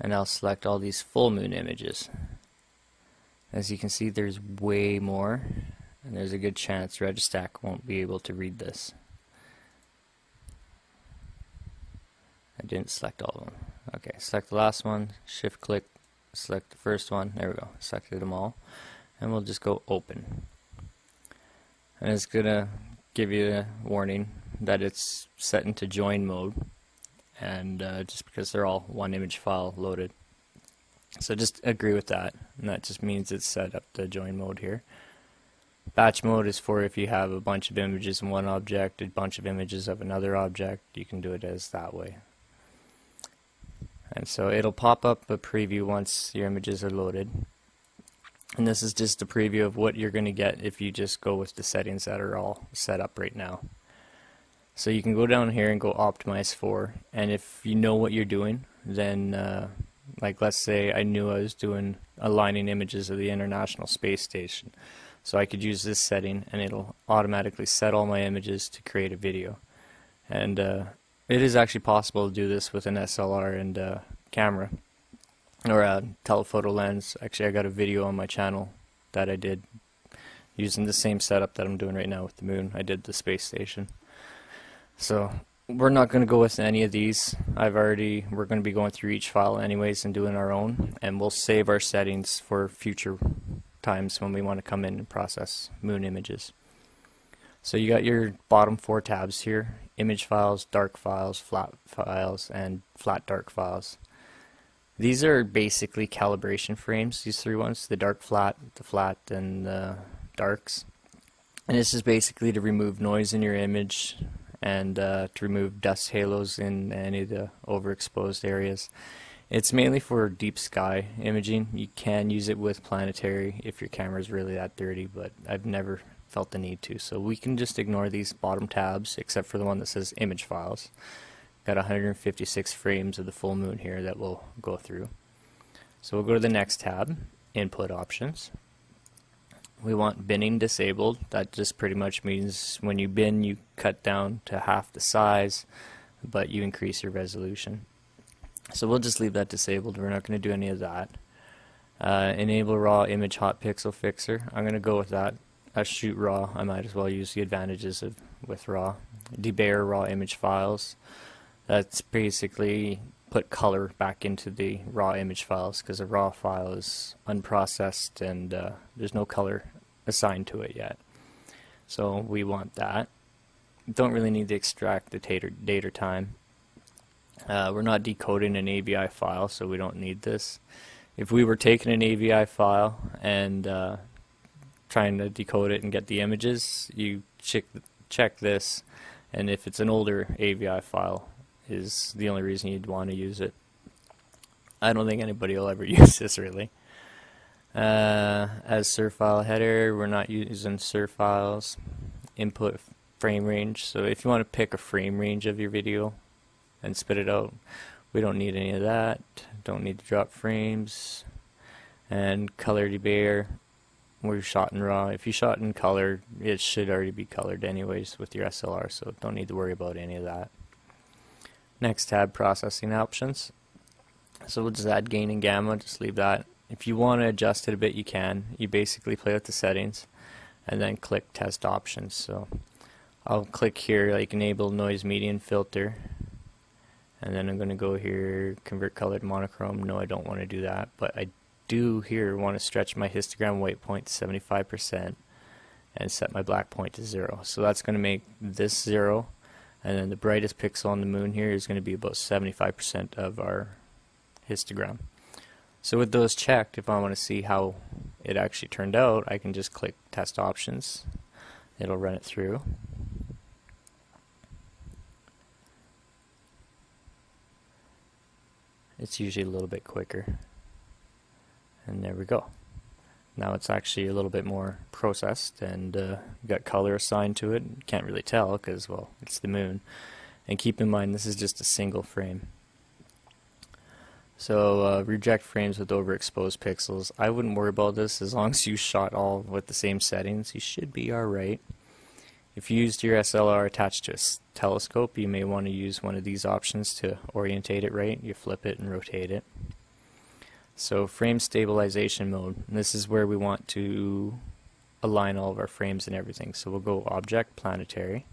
and I'll select all these full moon images. As you can see, there's way more, and there's a good chance Registax won't be able to read this. I didn't select all of them. Okay, select the last one, shift click, select the first one, there we go, selected them all, and we'll just go open. And it's gonna give you a warning that it's set into join mode, and uh, just because they're all one image file loaded. So just agree with that, and that just means it's set up to join mode here. Batch mode is for if you have a bunch of images in one object, a bunch of images of another object, you can do it as that way. And so it'll pop up a preview once your images are loaded. And this is just a preview of what you're going to get if you just go with the settings that are all set up right now. So you can go down here and go optimize for, and if you know what you're doing, then uh, like let's say I knew I was doing aligning images of the International Space Station. So I could use this setting and it'll automatically set all my images to create a video. And uh, it is actually possible to do this with an S L R and uh, camera or a telephoto lens. Actually, I got a video on my channel that I did using the same setup that I'm doing right now with the moon. I did the space station. So we're not going to go with any of these. I've already we're going to be going through each file anyways and doing our own, and we'll save our settings for future times when we want to come in and process moon images. So you got your bottom four tabs here: image files, dark files, flat files, and flat dark files. These are basically calibration frames, these three ones, the dark flat, the flat, and the darks. And this is basically to remove noise in your image and uh, to remove dust halos in any of the overexposed areas. It's mainly for deep sky imaging. You can use it with planetary if your camera is really that dirty, but I've never felt the need to. So we can just ignore these bottom tabs, except for the one that says image files. Got one hundred fifty-six frames of the full moon here that we'll go through. So we'll go to the next tab, input options. We want binning disabled. That just pretty much means when you bin, you cut down to half the size, but you increase your resolution. So we'll just leave that disabled. We're not going to do any of that. Uh, enable raw image hot pixel fixer. I'm going to go with that. I shoot raw. I might as well use the advantages of with raw. Debayer raw image files. That's basically put color back into the raw image files because a raw file is unprocessed and uh, there's no color assigned to it yet. So we want that. Don't really need to extract the date or time. Uh, we're not decoding an A V I file, so we don't need this. If we were taking an A V I file and uh, trying to decode it and get the images, you check, check this, and if it's an older A V I file is the only reason you'd want to use it. I don't think anybody will ever use this really. Uh, as S E R file header, we're not using S E R files. Input frame range, so if you want to pick a frame range of your video and spit it out, we don't need any of that. Don't need to drop frames. And color debayer, we're shot in raw. If you shot in color, it should already be colored anyways with your S L R, so don't need to worry about any of that. Next tab, processing options. So we'll just add gain and gamma, just leave that. If you want to adjust it a bit, you can. You basically play with the settings and then click test options. So I'll click here, like enable noise median filter. And then I'm going to go here, convert color to monochrome. No, I don't want to do that, but I do here want to stretch my histogram white point to seventy-five percent and set my black point to zero. So that's going to make this zero, and then the brightest pixel on the moon here is going to be about seventy-five percent of our histogram. So with those checked, if I want to see how it actually turned out, I can just click test options. It'll run it through. It's usually a little bit quicker, and there we go. Now it's actually a little bit more processed, and uh, got color assigned to it. Can't really tell because, well, it's the moon. And keep in mind, this is just a single frame. So uh, reject frames with overexposed pixels. I wouldn't worry about this as long as you shot all with the same settings. You should be all right. If you used your S L R attached to a telescope, you may want to use one of these options to orientate it right. You flip it and rotate it. So frame stabilization mode. And this is where we want to align all of our frames and everything. So we'll go object, planetary,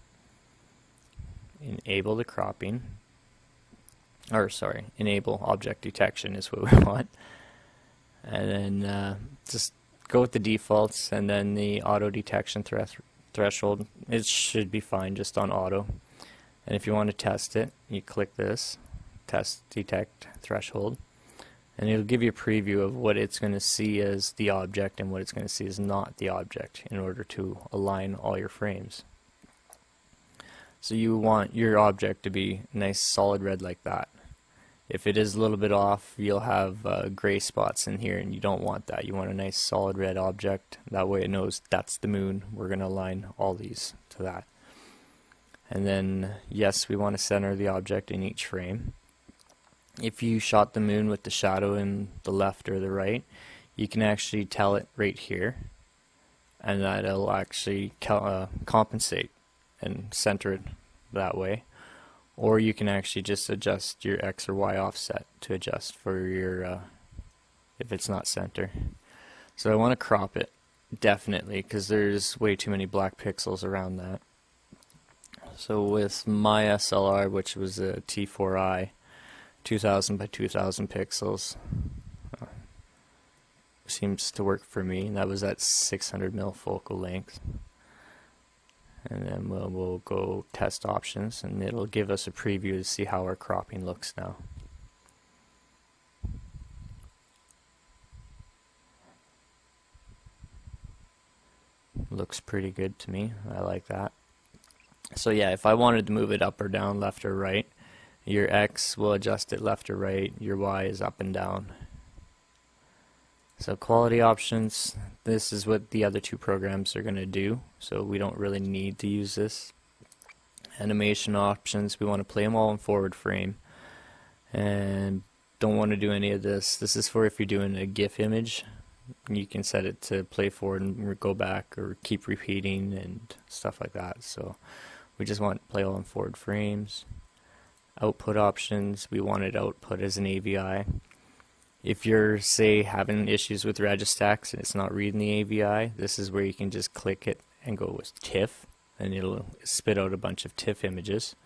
enable the cropping, or sorry, enable object detection is what we want. And then uh, just go with the defaults, and then the auto detection thresh threshold, it should be fine just on auto. And if you want to test it, you click this, test detect threshold, and it'll give you a preview of what it's going to see as the object and what it's going to see as not the object in order to align all your frames. So you want your object to be nice solid red like that. If it is a little bit off, you'll have uh, gray spots in here, and you don't want that. You want a nice solid red object. That way it knows that's the moon. We're going to align all these to that. And then, yes, we want to center the object in each frame. If you shot the moon with the shadow in the left or the right, you can actually tell it right here, and that'll actually uh, compensate and center it that way. Or you can actually just adjust your X or Y offset to adjust for your, uh, if it's not center. So I want to crop it, definitely, because there's way too many black pixels around that. So with my S L R, which was a T four i, two thousand by two thousand pixels, uh, seems to work for me. And that was at six hundred millimeter focal length. And then we'll, we'll go test options, and it'll give us a preview to see how our cropping looks now. Looks pretty good to me. I like that. So yeah, if I wanted to move it up or down, left or right, your X will adjust it left or right, your Y is up and down. So quality options, this is what the other two programs are going to do, so we don't really need to use this. Animation options, we want to play them all in forward frame, and don't want to do any of this. This is for if you're doing a GIF image, you can set it to play forward and go back or keep repeating and stuff like that. So we just want play all in forward frames. Output options, we want it output as an A V I. If you're, say, having issues with Registax and it's not reading the A V I, this is where you can just click it and go with TIFF, and it'll spit out a bunch of TIFF images.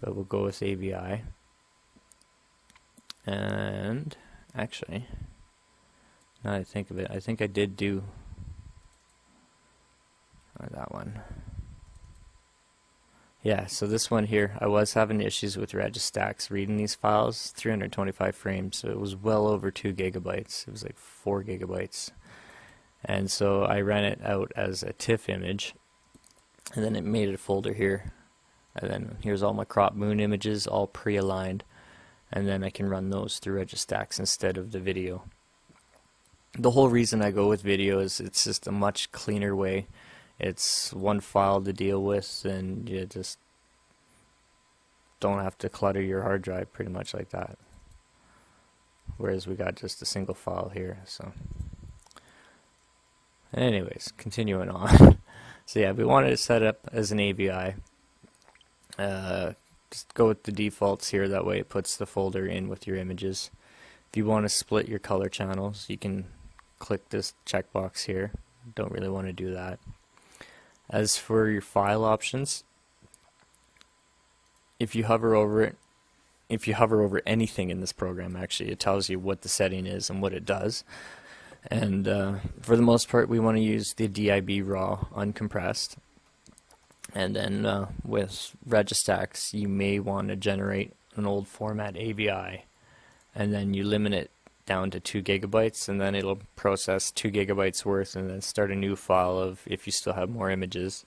But we'll go with A V I. And actually, now that I think of it, I think I did do or that one. Yeah, so this one here, I was having issues with Registax reading these files, three hundred twenty-five frames, so it was well over two gigabytes, it was like four gigabytes. And so I ran it out as a TIFF image, and then it made a folder here. And then here's all my crop moon images, all pre-aligned, and then I can run those through Registax instead of the video. The whole reason I go with video is it's just a much cleaner way. It's one file to deal with, and you just don't have to clutter your hard drive pretty much like that. Whereas we got just a single file here. So, anyways, continuing on. So yeah, we wanted to set up as an A V I. Uh, just go with the defaults here. That way, it puts the folder in with your images. If you want to split your color channels, you can click this checkbox here. Don't really want to do that. As for your file options, if you hover over it, if you hover over anything in this program, actually, it tells you what the setting is and what it does. And uh, for the most part, we want to use the D I B RAW uncompressed. And then uh, with Registax, you may want to generate an old format A V I, and then you limit it down to two gigabytes, and then it'll process two gigabytes worth and then start a new file of if you still have more images.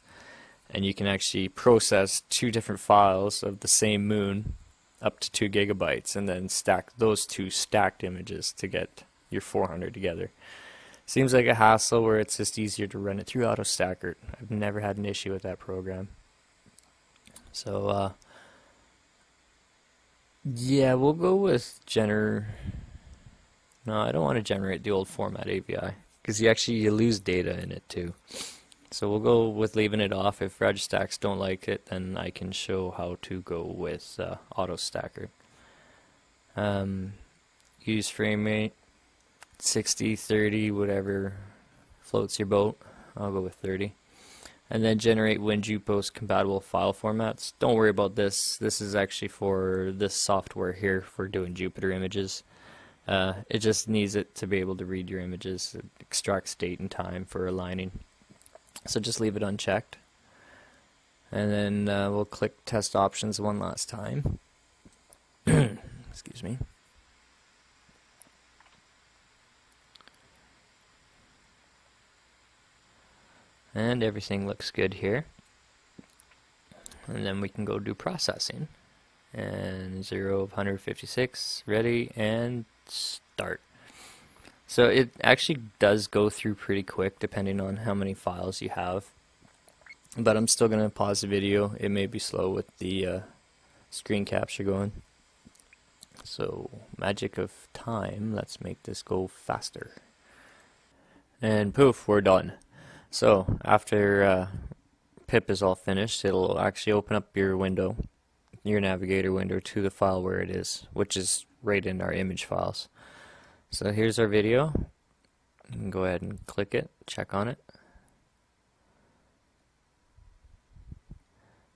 And you can actually process two different files of the same moon up to two gigabytes and then stack those two stacked images to get your four hundred together. Seems like a hassle where it's just easier to run it through Autostakkert. I've never had an issue with that program. So uh, yeah, we'll go with gener No, I don't want to generate the old format A V I, because you actually you lose data in it too. So we'll go with leaving it off. If Registax don't like it, then I can show how to go with uh, Autostakkert. Um, use frame rate, sixty, thirty, whatever floats your boat. I'll go with thirty. and then generate WinJupost compatible file formats. Don't worry about this. This is actually for this software here for doing Jupiter images. Uh, it just needs it to be able to read your images. It extracts date and time for aligning. So just leave it unchecked. And then uh, we'll click test options one last time. Excuse me. And everything looks good here. And then we can go do processing. And zero of one fifty-six, ready, and start. So it actually does go through pretty quick depending on how many files you have. But I'm still going to pause the video. It may be slow with the uh, screen capture going. So, magic of time, let's make this go faster. And poof, we're done. So, after uh, PIPP is all finished, it'll actually open up your window, your navigator window, to the file where it is, which is right in our image files. So here's our video. You can go ahead and click it, check on it.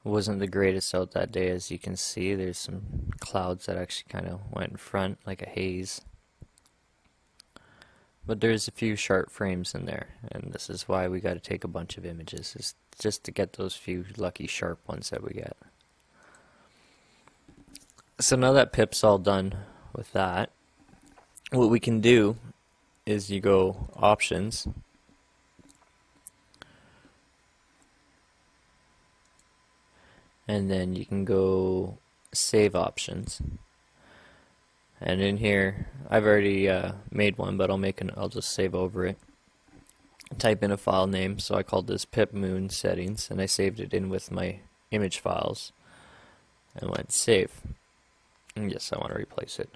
Wasn't the greatest out that day, as you can see. There's some clouds that actually kind of went in front like a haze, but there's a few sharp frames in there, and this is why we got to take a bunch of images, is just to get those few lucky sharp ones that we get. So now that PIPP's all done with that, what we can do is you go options, and then you can go save options, and in here I've already uh, made one, but I'll make an I'll just save over it. Type in a file name, so I called this PIPP Moon Settings, and I saved it in with my image files and went save. And yes, I want to replace it.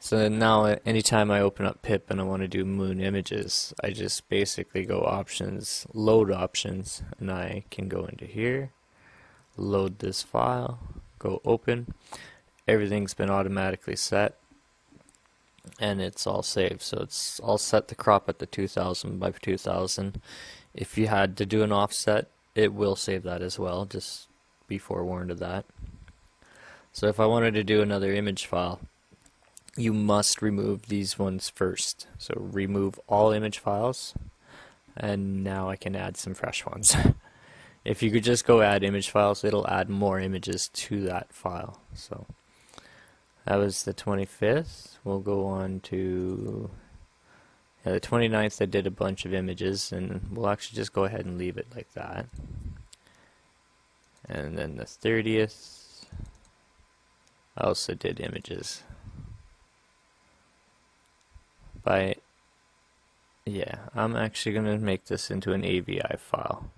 So now anytime I open up PIPP and I want to do moon images, I just basically go options, load options, and I can go into here, load this file, go open. Everything's been automatically set, and it's all saved. So it's all set to crop at the two thousand by two thousand. If you had to do an offset, it will save that as well, just be forewarned of that. So if I wanted to do another image file, you must remove these ones first. So remove all image files, and now I can add some fresh ones. If you could just go add image files, it'll add more images to that file. So that was the twenty-fifth. We'll go on to yeah, the twenty-ninth. I did a bunch of images, and we'll actually just go ahead and leave it like that. And then the thirtieth, I also did images. By yeah, I'm actually going to make this into an A V I file,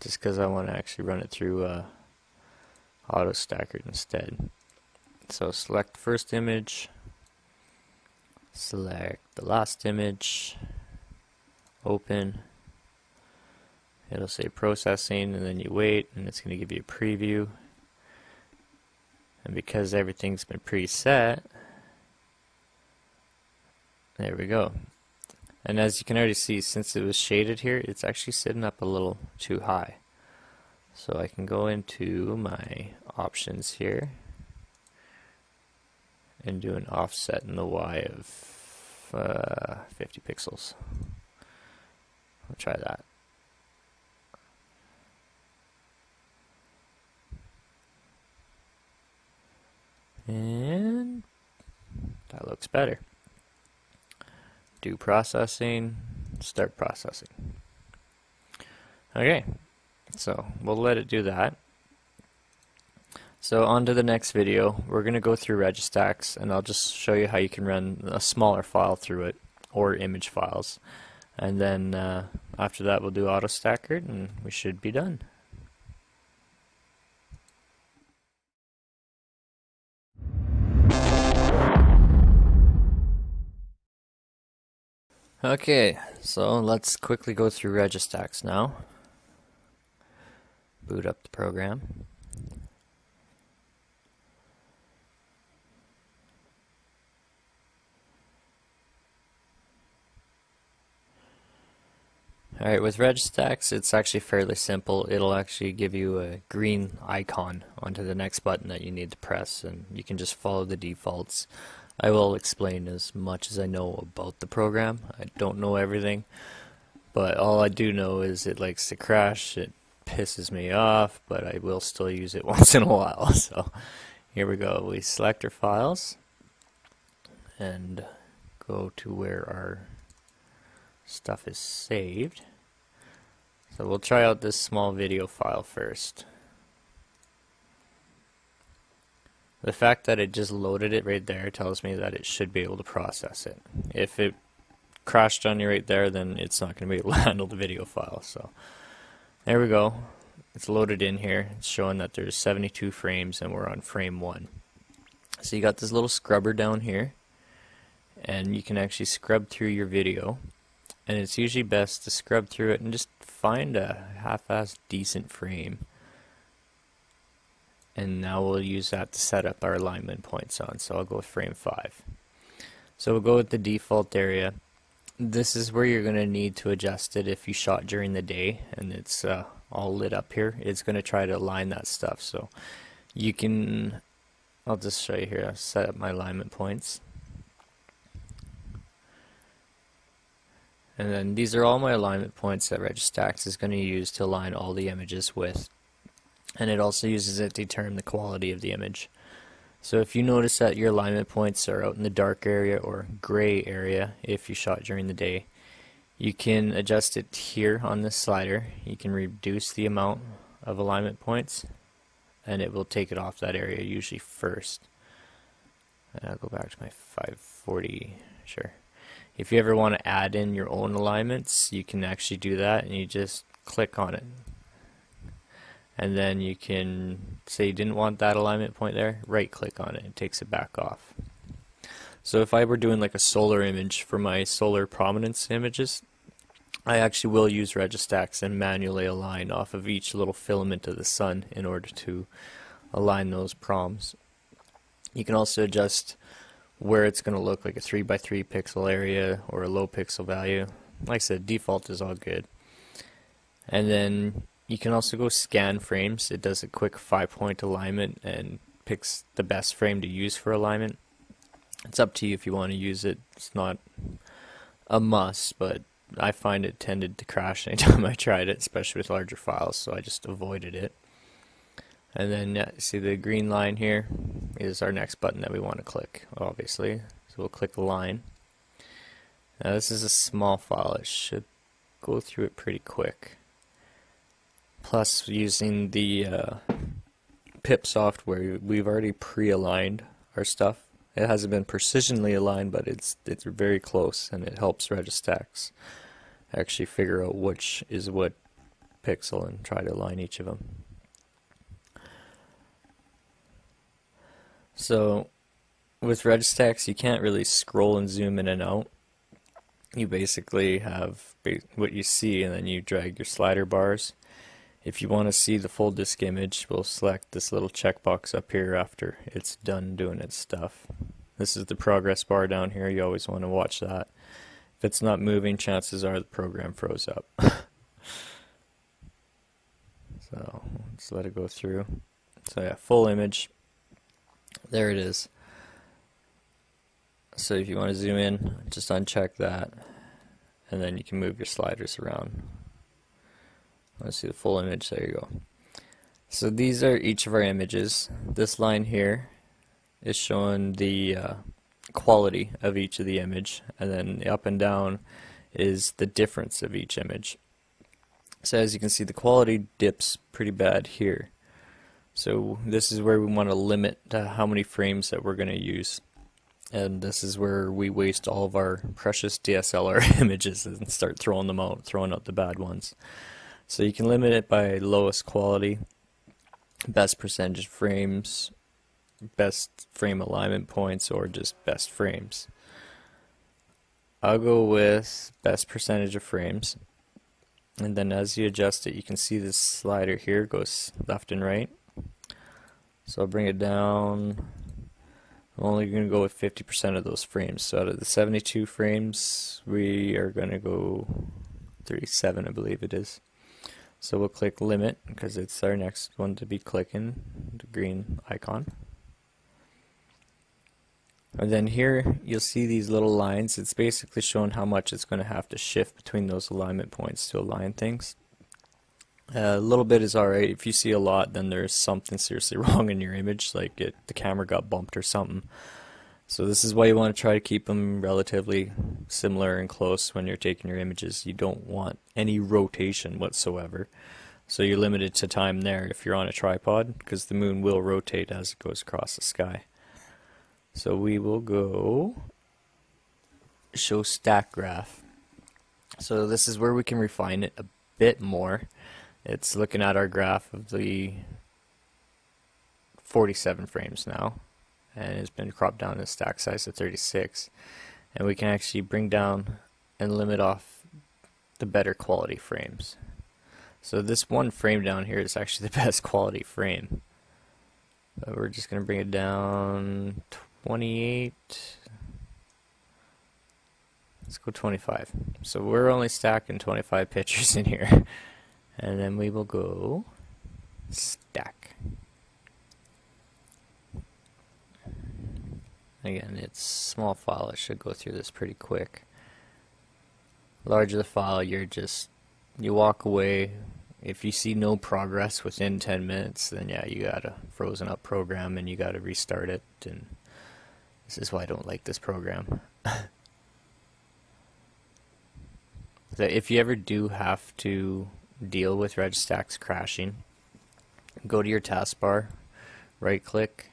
just because I want to actually run it through uh, Autostakkert instead. So select first image, select the last image, open, it'll say processing, and then you wait, and it's going to give you a preview. And because everything's been preset, there we go. And as you can already see, since it was shaded here, it's actually sitting up a little too high. So I can go into my options here and do an offset in the Y of uh, fifty pixels. I'll try that. And that looks better. Do processing, start processing. Okay, so we'll let it do that. So on to the next video, we're going to go through Registax, and I'll just show you how you can run a smaller file through it, or image files. And then uh, after that we'll do Autostakkert, and we should be done. Okay, so let's quickly go through Registax now. Boot up the program. Alright, with Registax it's actually fairly simple. It'll actually give you a green icon onto the next button that you need to press, and you can just follow the defaults. I will explain as much as I know about the program. I don't know everything, but all I do know is it likes to crash. It pisses me off, but I will still use it once in a while. So here we go. We select our files and go to where our stuff is saved. So we'll try out this small video file first. The fact that it just loaded it right there tells me that it should be able to process it. If it crashed on you right there, then it's not going to be able to handle the video file. So there we go. It's loaded in here. It's showing that there's seventy-two frames and we're on frame one. So you got this little scrubber down here, and you can actually scrub through your video. And it's usually best to scrub through it and just find a half-assed decent frame. And now we'll use that to set up our alignment points on. So I'll go with frame five. So we'll go with the default area. This is where you're going to need to adjust it if you shot during the day and it's uh, all lit up here. It's going to try to align that stuff. So you can, I'll just show you here, I've set up my alignment points. And then these are all my alignment points that Registax is going to use to align all the images with. And it also uses it to determine the quality of the image. So if you notice that your alignment points are out in the dark area or gray area if you shot during the day, you can adjust it here on this slider. You can reduce the amount of alignment points and it will take it off that area usually first. And I'll go back to my five forty, sure. If you ever want to add in your own alignments, you can actually do that, and you just click on it. And then you can say you didn't want that alignment point there, right click on it, it takes it back off. So if I were doing like a solar image for my solar prominence images, I actually will use Registax and manually align off of each little filament of the sun in order to align those proms. You can also adjust where it's going to look, like a three by three pixel area or a low pixel value. Like I said, default is all good. And then you can also go scan frames. It does a quick five point alignment and picks the best frame to use for alignment. It's up to you if you want to use it. It's not a must, but I find it tended to crash anytime I tried it, especially with larger files, so I just avoided it. And then uh, see the green line here is our next button that we want to click, obviously. So we'll click line. Now this is a small file. It should go through it pretty quick. Plus, using the uh, PIPP software, we've already pre-aligned our stuff. It hasn't been precisionally aligned, but it's it's very close, and it helps Registax actually figure out which is what pixel and try to align each of them. So with Registax you can't really scroll and zoom in and out. You basically have what you see and then you drag your slider bars. If you want to see the full disk image, we'll select this little checkbox up here after it's done doing its stuff. This is the progress bar down here. You always want to watch that. If it's not moving, chances are the program froze up. So let's let it go through. So yeah, full image. There it is. So if you want to zoom in, just uncheck that, and then you can move your sliders around. Let's see the full image. There you go. So these are each of our images. This line here is showing the uh, quality of each of the image, and then up and down is the difference of each image. So as you can see, the quality dips pretty bad here. So this is where we want to limit uh, how many frames that we're going to use, and this is where we waste all of our precious D S L R images and start throwing them out, throwing out the bad ones. So you can limit it by lowest quality, best percentage frames, best frame alignment points, or just best frames. I'll go with best percentage of frames, and then as you adjust it you can see this slider here goes left and right. So I'll bring it down. I'm only going to go with fifty percent of those frames. So out of the seventy-two frames, we are going to go thirty-seven, I believe it is. So we'll click limit because it's our next one to be clicking, the green icon. And then here you'll see these little lines. It's basically showing how much it's going to have to shift between those alignment points to align things. A uh, little bit is alright. If you see a lot, then there's something seriously wrong in your image, like it, the camera got bumped or something. So this is why you want to try to keep them relatively similar and close when you're taking your images. You don't want any rotation whatsoever. So you're limited to time there if you're on a tripod, because the moon will rotate as it goes across the sky. So we will go show stack graph. So this is where we can refine it a bit more. It's looking at our graph of the forty-seven frames now, and it's been cropped down to stack size of thirty-six, and we can actually bring down and limit off the better quality frames. So this one frame down here is actually the best quality frame, but we're just going to bring it down twenty-eight. Let's go twenty-five. So we're only stacking twenty-five pictures in here. And then we will go stack. Again, it's small file. It should go through this pretty quick. Larger the file, you're just, you walk away. If you see no progress within ten minutes, then yeah, you got a frozen up program and you got to restart it. And this is why I don't like this program. That if you ever do have to deal with Registax crashing, go to your taskbar, right click,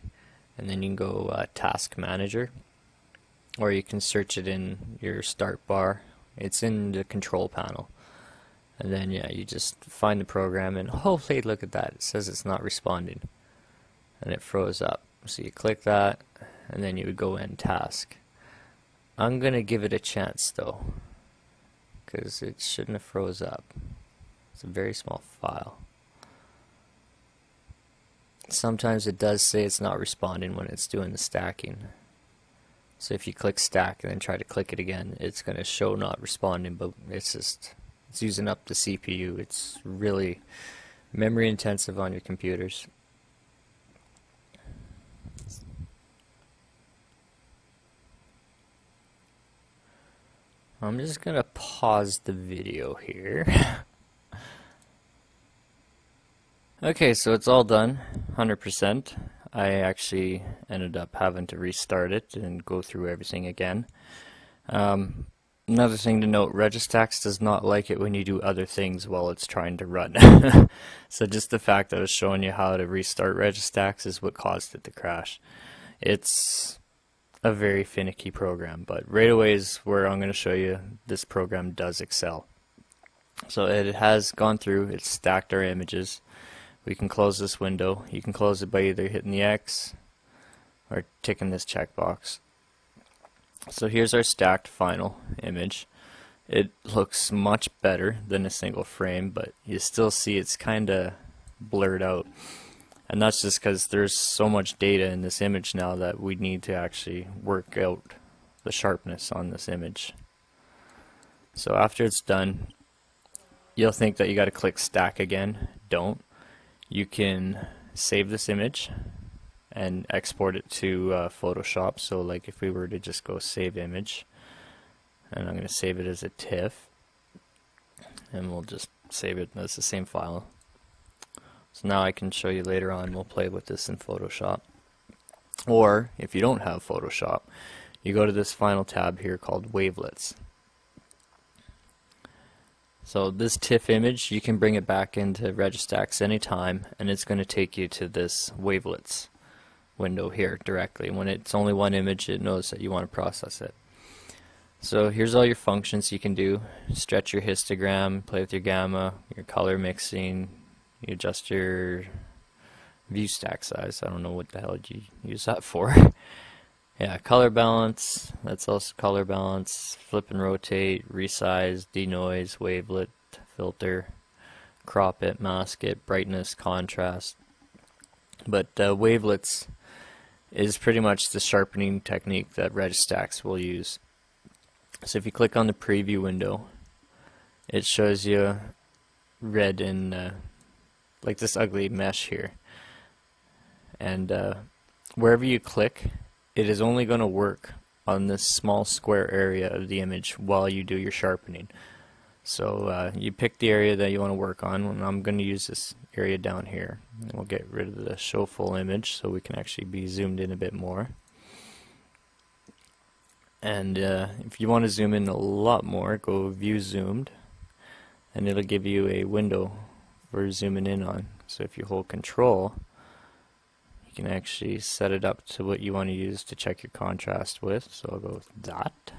and then you can go uh, task manager, or you can search it in your start bar. It's in the control panel, and then yeah, you just find the program, and hopefully, look at that, it says it's not responding and it froze up, so you click that and then you would go in task. I'm gonna give it a chance though, because it shouldn't have froze up. It's a very small file. Sometimes it does say it's not responding when it's doing the stacking. So if you click stack and then try to click it again, it's going to show not responding, but it's just, it's using up the C P U. It's really memory intensive on your computers. I'm just going to pause the video here. Okay, so it's all done, one hundred percent. I actually ended up having to restart it and go through everything again. Um, another thing to note, Registax does not like it when you do other things while it's trying to run. So just the fact that I was showing you how to restart Registax is what caused it to crash. It's a very finicky program, but right away is where I'm going to show you this program does excel. So it has gone through, it's stacked our images. We can close this window. You can close it by either hitting the X or ticking this checkbox. So here's our stacked final image. It looks much better than a single frame, but you still see it's kind of blurred out. And that's just because there's so much data in this image now that we need to actually work out the sharpness on this image. So after it's done, you'll think that you got to click stack again. Don't. You can save this image and export it to uh, Photoshop. So like if we were to just go save image, and I'm going to save it as a TIFF, and we'll just save it as the same file. So now I can show you later on, we'll play with this in Photoshop. Or if you don't have Photoshop, you go to this final tab here called wavelets. So this TIFF image, you can bring it back into Registax anytime, and it's going to take you to this wavelets window here directly. When it's only one image, it knows that you want to process it. So here's all your functions you can do. Stretch your histogram, play with your gamma, your color mixing, you adjust your view stack size. I don't know what the hell you use that for. Yeah, color balance, that's also color balance, flip and rotate, resize, denoise, wavelet, filter, crop it, mask it, brightness, contrast. But uh, wavelets is pretty much the sharpening technique that Registax will use. So if you click on the preview window, it shows you red in uh, like this ugly mesh here. And uh, wherever you click, it is only going to work on this small square area of the image while you do your sharpening. So uh, you pick the area that you want to work on, and I'm going to use this area down here. And we'll get rid of the show full image so we can actually be zoomed in a bit more. And uh, if you want to zoom in a lot more, go view zoomed, and it'll give you a window for zooming in on. So if you hold control, you can actually set it up to what you want to use to check your contrast with. So I'll go with that.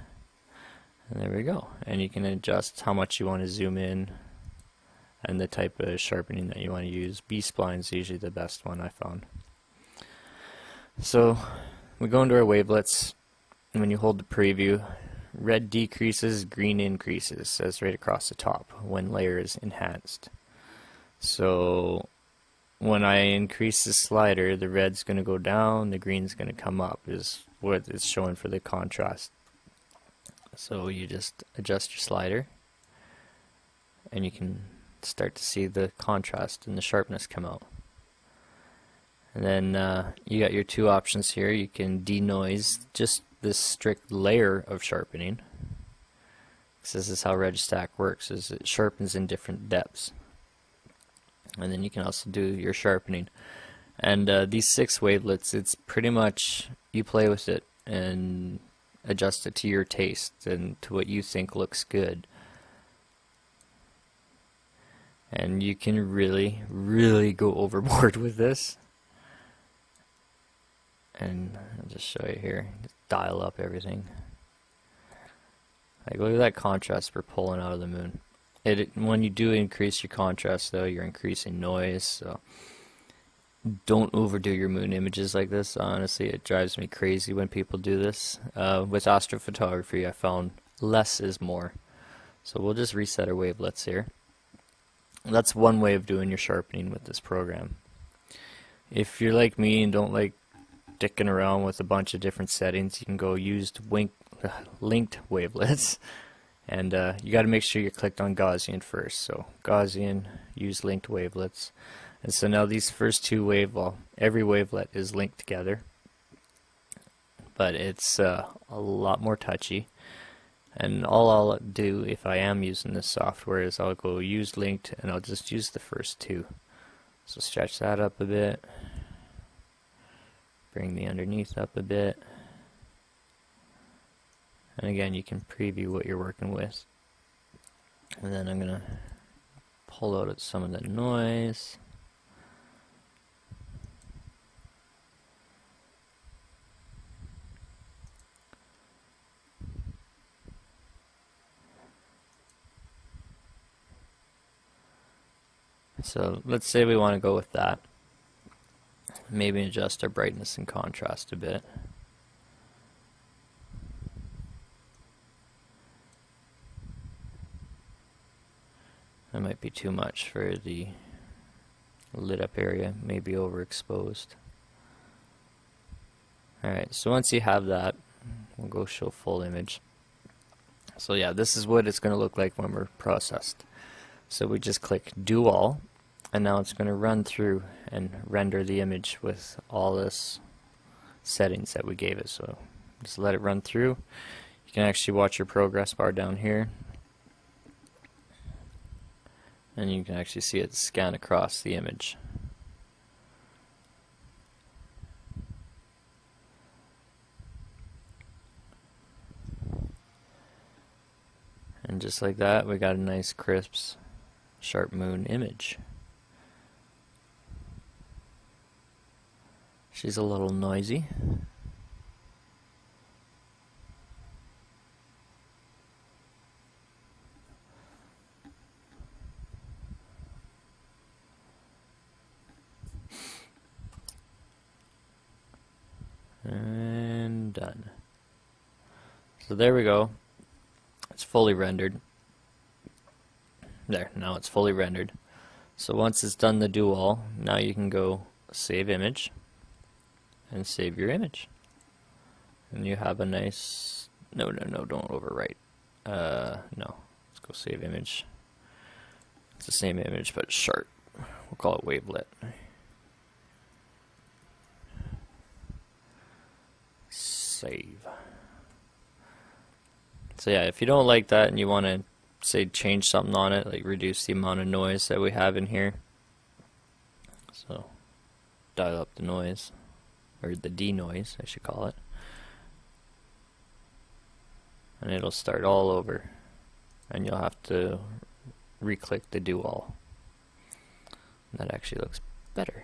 And there we go. And you can adjust how much you want to zoom in and the type of sharpening that you want to use. B-spline is usually the best one I found. So we go into our wavelets. And when you hold the preview, red decreases, green increases. So that's right across the top when layer is enhanced. So when I increase the slider, the red's going to go down, the green's going to come up, is what it's showing for the contrast. So you just adjust your slider, and you can start to see the contrast and the sharpness come out. And then uh, you got your two options here. You can denoise just this strict layer of sharpening. This is how Registax works, is it sharpens in different depths. And then you can also do your sharpening. And uh, these six wavelets, it's pretty much you play with it and adjust it to your taste and to what you think looks good. And you can really, really go overboard with this. And I'll just show you here. Just dial up everything. Like, look at that contrast we're pulling out of the moon. It, it when you do increase your contrast, though, you're increasing noise. So don't overdo your moon images like this. Honestly, it drives me crazy when people do this. Uh, with astrophotography, I found less is more. So we'll just reset our wavelets here. That's one way of doing your sharpening with this program. If you're like me and don't like sticking around with a bunch of different settings, you can go use wink, linked wavelets, and uh, you got to make sure you're clicked on Gaussian first. So Gaussian, use linked wavelets, and so now these first two wave, well, every wavelet is linked together, but it's uh, a lot more touchy. And all I'll do if I am using this software is I'll go use linked, and I'll just use the first two. So stretch that up a bit. Bring the underneath up a bit. And again, you can preview what you're working with. And then I'm going to pull out some of the noise. So let's say we want to go with that. Maybe adjust our brightness and contrast a bit. That might be too much for the lit up area, maybe overexposed. Alright, so once you have that, we'll go show full image. So yeah, this is what it's going to look like when we're processed. So we just click do all. And now it's going to run through and render the image with all this settings that we gave it. So just let it run through. You can actually watch your progress bar down here. And you can actually see it scan across the image. And just like that, we got a nice crisp, sharp moon image. She's a little noisy. And done. So there we go. It's fully rendered. There, now it's fully rendered. So once it's done the do all, now you can go save image. And save your image, and you have a nice. No, no, no! Don't overwrite. Uh, no. Let's go save image. It's the same image, but sharp. We'll call it wavelet. Save. So yeah, if you don't like that and you want to, say, change something on it, like reduce the amount of noise that we have in here. So dial up the noise, or the denoise, I should call it. And it'll start all over. And you'll have to re-click the do all. That actually looks better.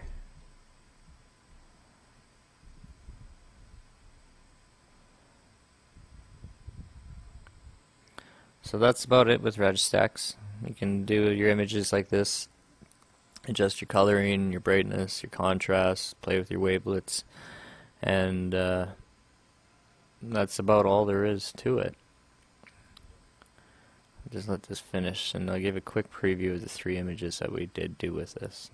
So that's about it with Registax. You can do your images like this, adjust your coloring, your brightness, your contrast, play with your wavelets, and uh, that's about all there is to it. Just let this finish, and I'll give a quick preview of the three images that we did do with this.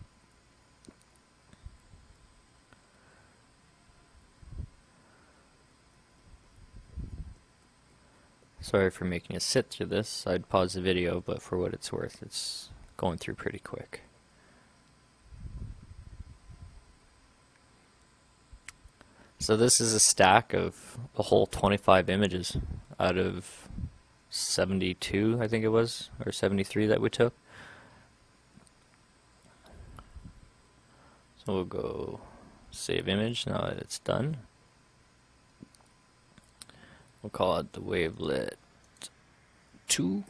Sorry for making you sit through this. I'd pause the video, but for what it's worth, it's going through pretty quick. So this is a stack of a whole twenty-five images out of seventy-two, I think it was, or seventy-three that we took. So we'll go save image now that it's done. We'll call it the wavelet two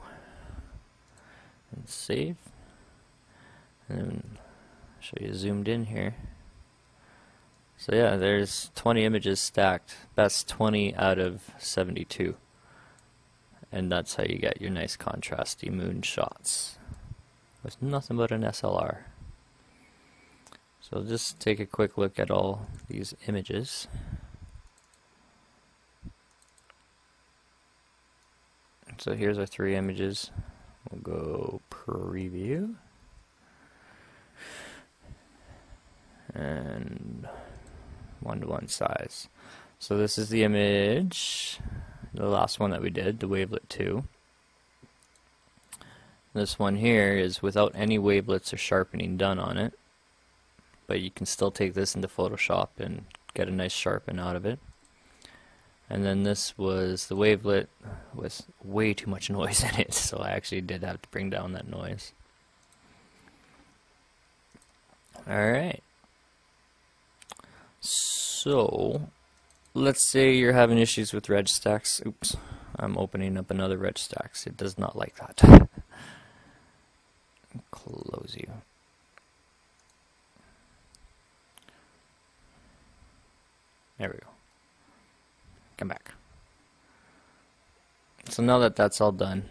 and save. And then show you zoomed in here. So yeah, there's twenty images stacked. That's twenty out of seventy-two. And that's how you get your nice contrasty moon shots with nothing but an S L R. So just take a quick look at all these images. So here's our three images. We'll go preview. And one-to-one size. So this is the image, the last one that we did, the wavelet two. This one here is without any wavelets or sharpening done on it. But you can still take this into Photoshop and get a nice sharpen out of it. And then this was the wavelet with way too much noise in it, so I actually did have to bring down that noise. Alright. So, let's say you're having issues with Registax. Oops, I'm opening up another Registax. It does not like that. Close you. There we go. Come back. So now that that's all done,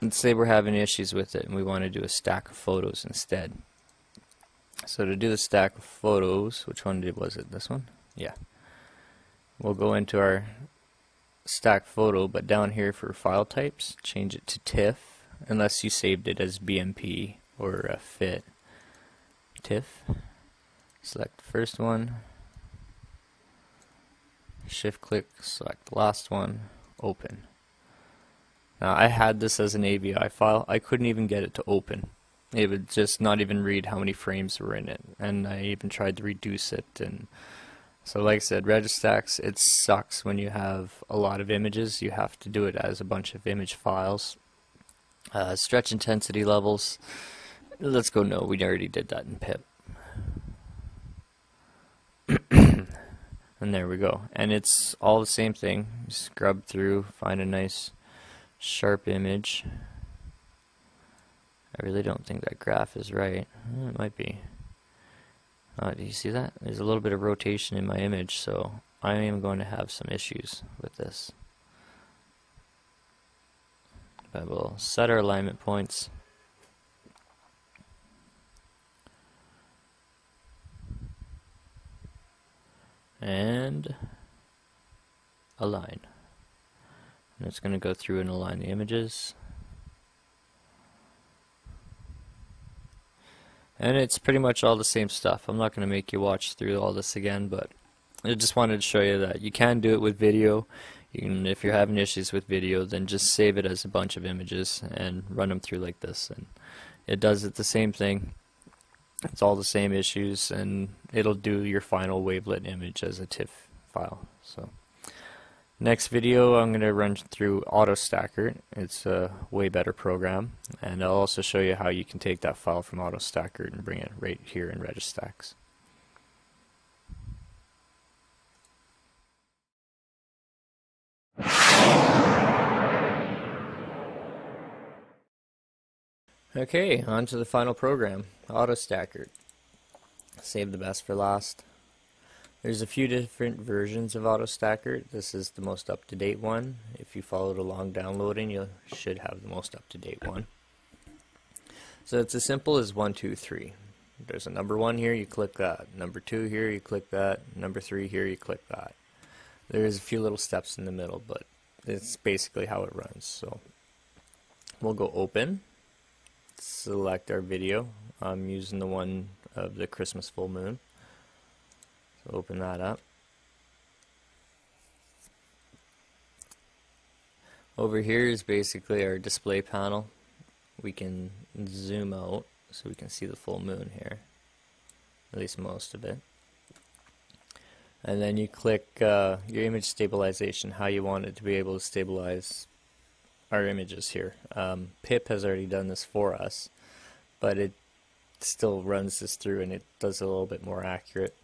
let's say we're having issues with it and we want to do a stack of photos instead. So to do the stack of photos, which one did, was it this one? Yeah. We'll go into our stack photo, but down here for file types, change it to TIFF, unless you saved it as B M P or a FIT. TIFF. Select the first one. Shift click, select the last one, open. Now I had this as an A V I file. I couldn't even get it to open. It would just not even read how many frames were in it, and I even tried to reduce it. And so like I said, Registax, it sucks when you have a lot of images. You have to do it as a bunch of image files. Uh, stretch intensity levels, let's go no, we already did that in PIPP. And there we go. And it's all the same thing. Scrub through, find a nice sharp image. I really don't think that graph is right. It might be. Uh, do you see that? There's a little bit of rotation in my image, so I am going to have some issues with this. But we'll set our alignment points. And align. And it's going to go through and align the images. And it's pretty much all the same stuff. I'm not going to make you watch through all this again, but I just wanted to show you that you can do it with video. You can, if you're having issues with video, then just save it as a bunch of images and run them through like this, and it does it the same thing. It's all the same issues, and it'll do your final wavelet image as a TIFF file. So next video I'm going to run through Autostakkert. It's a way better program, and I'll also show you how you can take that file from Autostakkert and bring it right here in Registax. Okay, on to the final program, Autostakkert. Save the best for last. There's a few different versions of Autostakkert. This is the most up-to-date one. If you followed along downloading, you should have the most up-to-date one. So it's as simple as one, two, three. There's a number one here, you click that. Number two here, you click that. Number three here, you click that. There's a few little steps in the middle, but it's basically how it runs. So we'll go open. Select our video. I'm using the one of the Christmas full moon. So open that up. Over here is basically our display panel. We can zoom out so we can see the full moon here, at least most of it. And then you click uh, your image stabilization, how you want it to be able to stabilize our images here. Um, PIPP has already done this for us, but it still runs this through and it does it a little bit more accurate.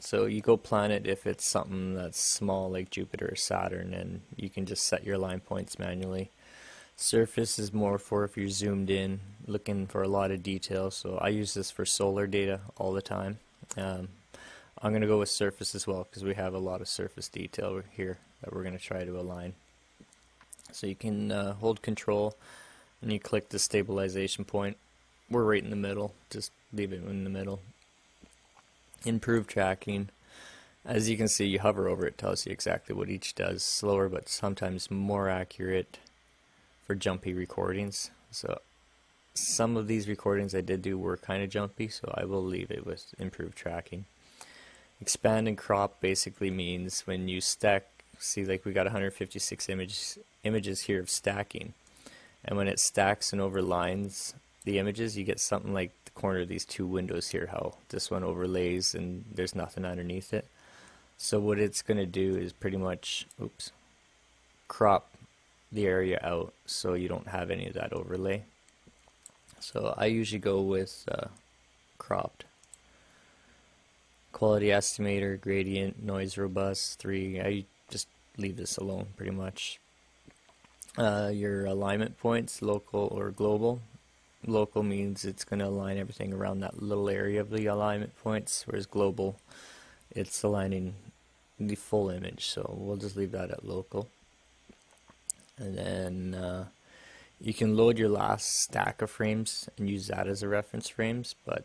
So you go planet if it's something that's small like Jupiter or Saturn, and you can just set your line points manually. Surface is more for if you're zoomed in, looking for a lot of detail. So I use this for solar data all the time. Um, I'm going to go with surface as well because we have a lot of surface detail here that we're going to try to align. So you can uh, hold control and you click the stabilization point. We're right in the middle, just leave it in the middle. Improve tracking. As you can see, you hover over it, tells you exactly what each does. Slower but sometimes more accurate for jumpy recordings. So some of these recordings I did do were kind of jumpy, so I will leave it with improved tracking. Expand and crop basically means when you stack, see, like we got one hundred fifty-six images images here of stacking, and when it stacks and overlines the images, you get something like the corner of these two windows here, how this one overlays and there's nothing underneath it. So what it's going to do is pretty much oops crop the area out so you don't have any of that overlay. So I usually go with uh, cropped. Quality estimator, gradient, noise robust, three. I just leave this alone pretty much. Uh, your alignment points, local or global. Local means it's going to align everything around that little area of the alignment points, whereas global, it's aligning the full image, so we'll just leave that at local. And then uh, you can load your last stack of frames and use that as a reference frames, but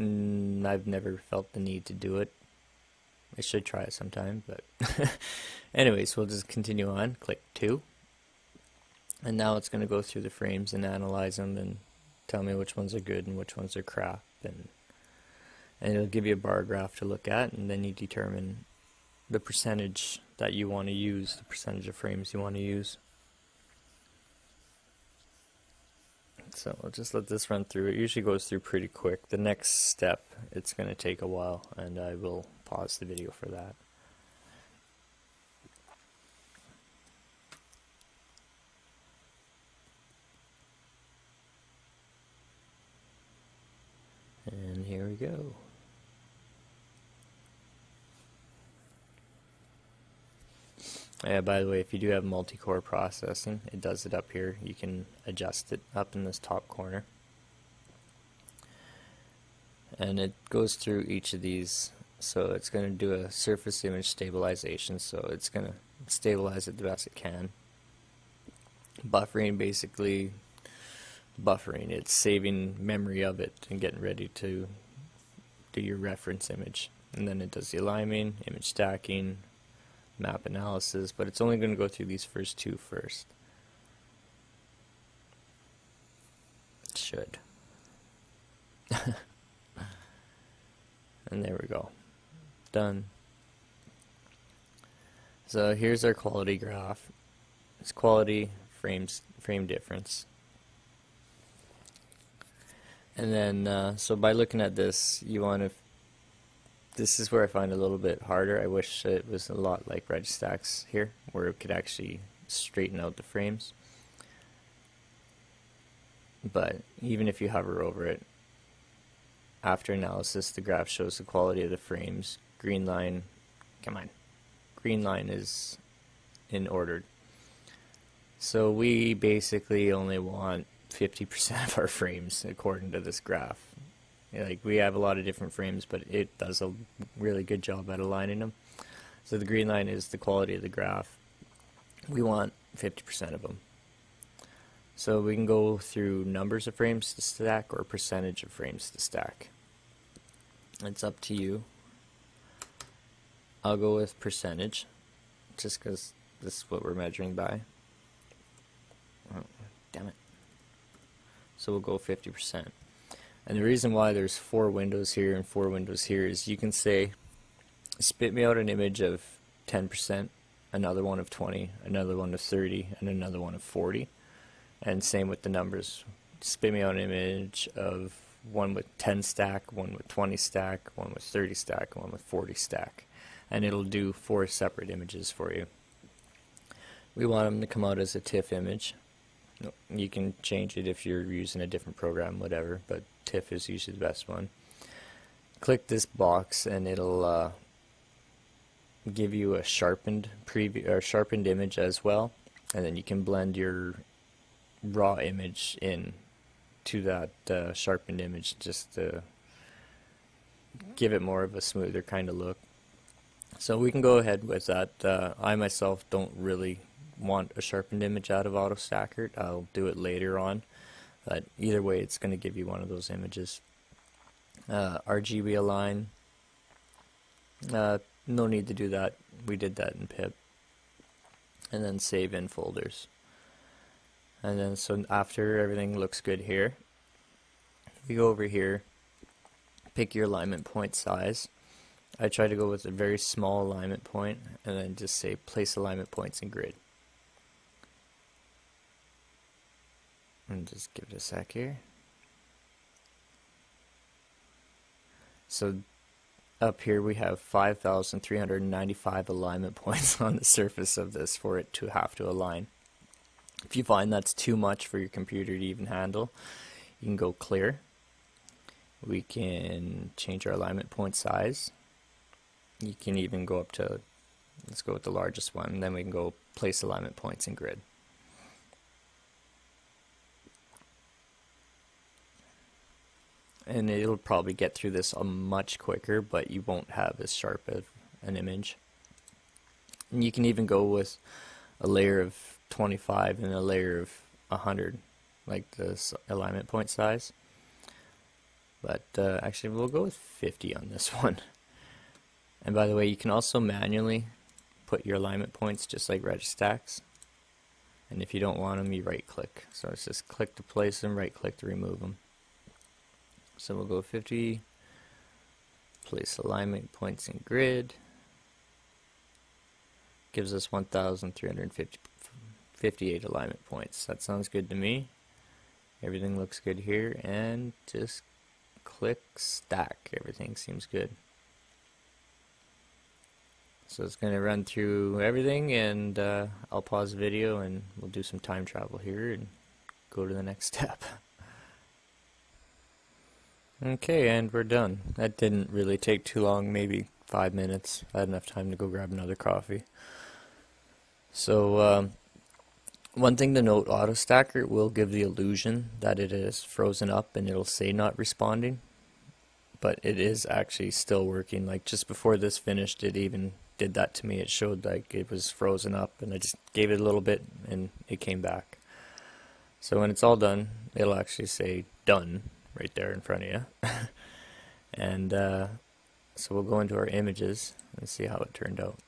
mm, I've never felt the need to do it. I should try it sometime, but anyways, we'll just continue on. Click two. And now it's going to go through the frames and analyze them and tell me which ones are good and which ones are crap. And, and it'll give you a bar graph to look at, and then you determine the percentage that you want to use, the percentage of frames you want to use. So I'll just let this run through. It usually goes through pretty quick. The next step, it's going to take a while, and I will pause the video for that. And here we go. Yeah, by the way, if you do have multi-core processing, it does it up here. You can adjust it up in this top corner. And it goes through each of these. So it's going to do a surface image stabilization, so it's going to stabilize it the best it can. Buffering, basically, buffering, it's saving memory of it and getting ready to do your reference image. And then it does the alignment, image stacking, map analysis, but it's only going to go through these first two first. It should. And there we go. Done. So here's our quality graph. It's quality, frames, frame difference. And then, uh, so by looking at this, you want to, this is where I find it a little bit harder. I wish it was a lot like Registax here, where it could actually straighten out the frames. But even if you hover over it, after analysis, the graph shows the quality of the frames. Green line, come on, green line is in ordered. So we basically only want fifty percent of our frames according to this graph. Like, we have a lot of different frames, but it does a really good job at aligning them. So the green line is the quality of the graph. We want fifty percent of them. So we can go through numbers of frames to stack or percentage of frames to stack. It's up to you. I'll go with percentage, just because this is what we're measuring by. Oh, damn it. So we'll go fifty percent. And the reason why there's four windows here and four windows here is you can say, spit me out an image of ten percent, another one of twenty, another one of thirty, and another one of forty. And same with the numbers. Spit me out an image of one with ten stack, one with twenty stack, one with thirty stack, one with forty stack. And it'll do four separate images for you. We want them to come out as a TIFF image. You can change it if you're using a different program, whatever, but TIFF is usually the best one. Click this box and it'll uh, give you a sharpened preview or sharpened image as well, and then you can blend your raw image in to that uh, sharpened image just to give it more of a smoother kind of look. So we can go ahead with that. Uh, I myself don't really want a sharpened image out of Autostakkert. I'll do it later on, but either way it's going to give you one of those images. Uh, R G B align, uh, no need to do that, we did that in PIPP. And then save in folders. And then so after everything looks good here, we go over here, pick your alignment point size. I try to go with a very small alignment point and then just say place alignment points in grid. And just give it a sec here. So up here we have five thousand three hundred ninety-five alignment points on the surface of this for it to have to align. If you find that's too much for your computer to even handle, you can go clear. We can change our alignment point size. You can even go up to, let's go with the largest one, then we can go place alignment points in grid. And it'll probably get through this much quicker, but you won't have as sharp of an image. And you can even go with a layer of twenty-five and a layer of one hundred, like this alignment point size. But uh, actually we'll go with fifty on this one. And by the way, you can also manually put your alignment points just like Registax. And if you don't want them, you right click. So it's just click to place them, right click to remove them. So we'll go fifty, place alignment points in grid. Gives us one thousand three hundred fifty-eight alignment points. That sounds good to me. Everything looks good here, and just click stack. Everything seems good. So it's going to run through everything, and uh, I'll pause the video and we'll do some time travel here and go to the next step. Okay, and we're done. That didn't really take too long, maybe five minutes. I had enough time to go grab another coffee. So um, one thing to note, Autostakkert will give the illusion that it is frozen up and it'll say not responding, but it is actually still working. Like just before this finished, it even did that to me. It showed like it was frozen up, and I just gave it a little bit and it came back. So when it's all done, it'll actually say done right there in front of you. And uh, so we'll go into our images and see how it turned out.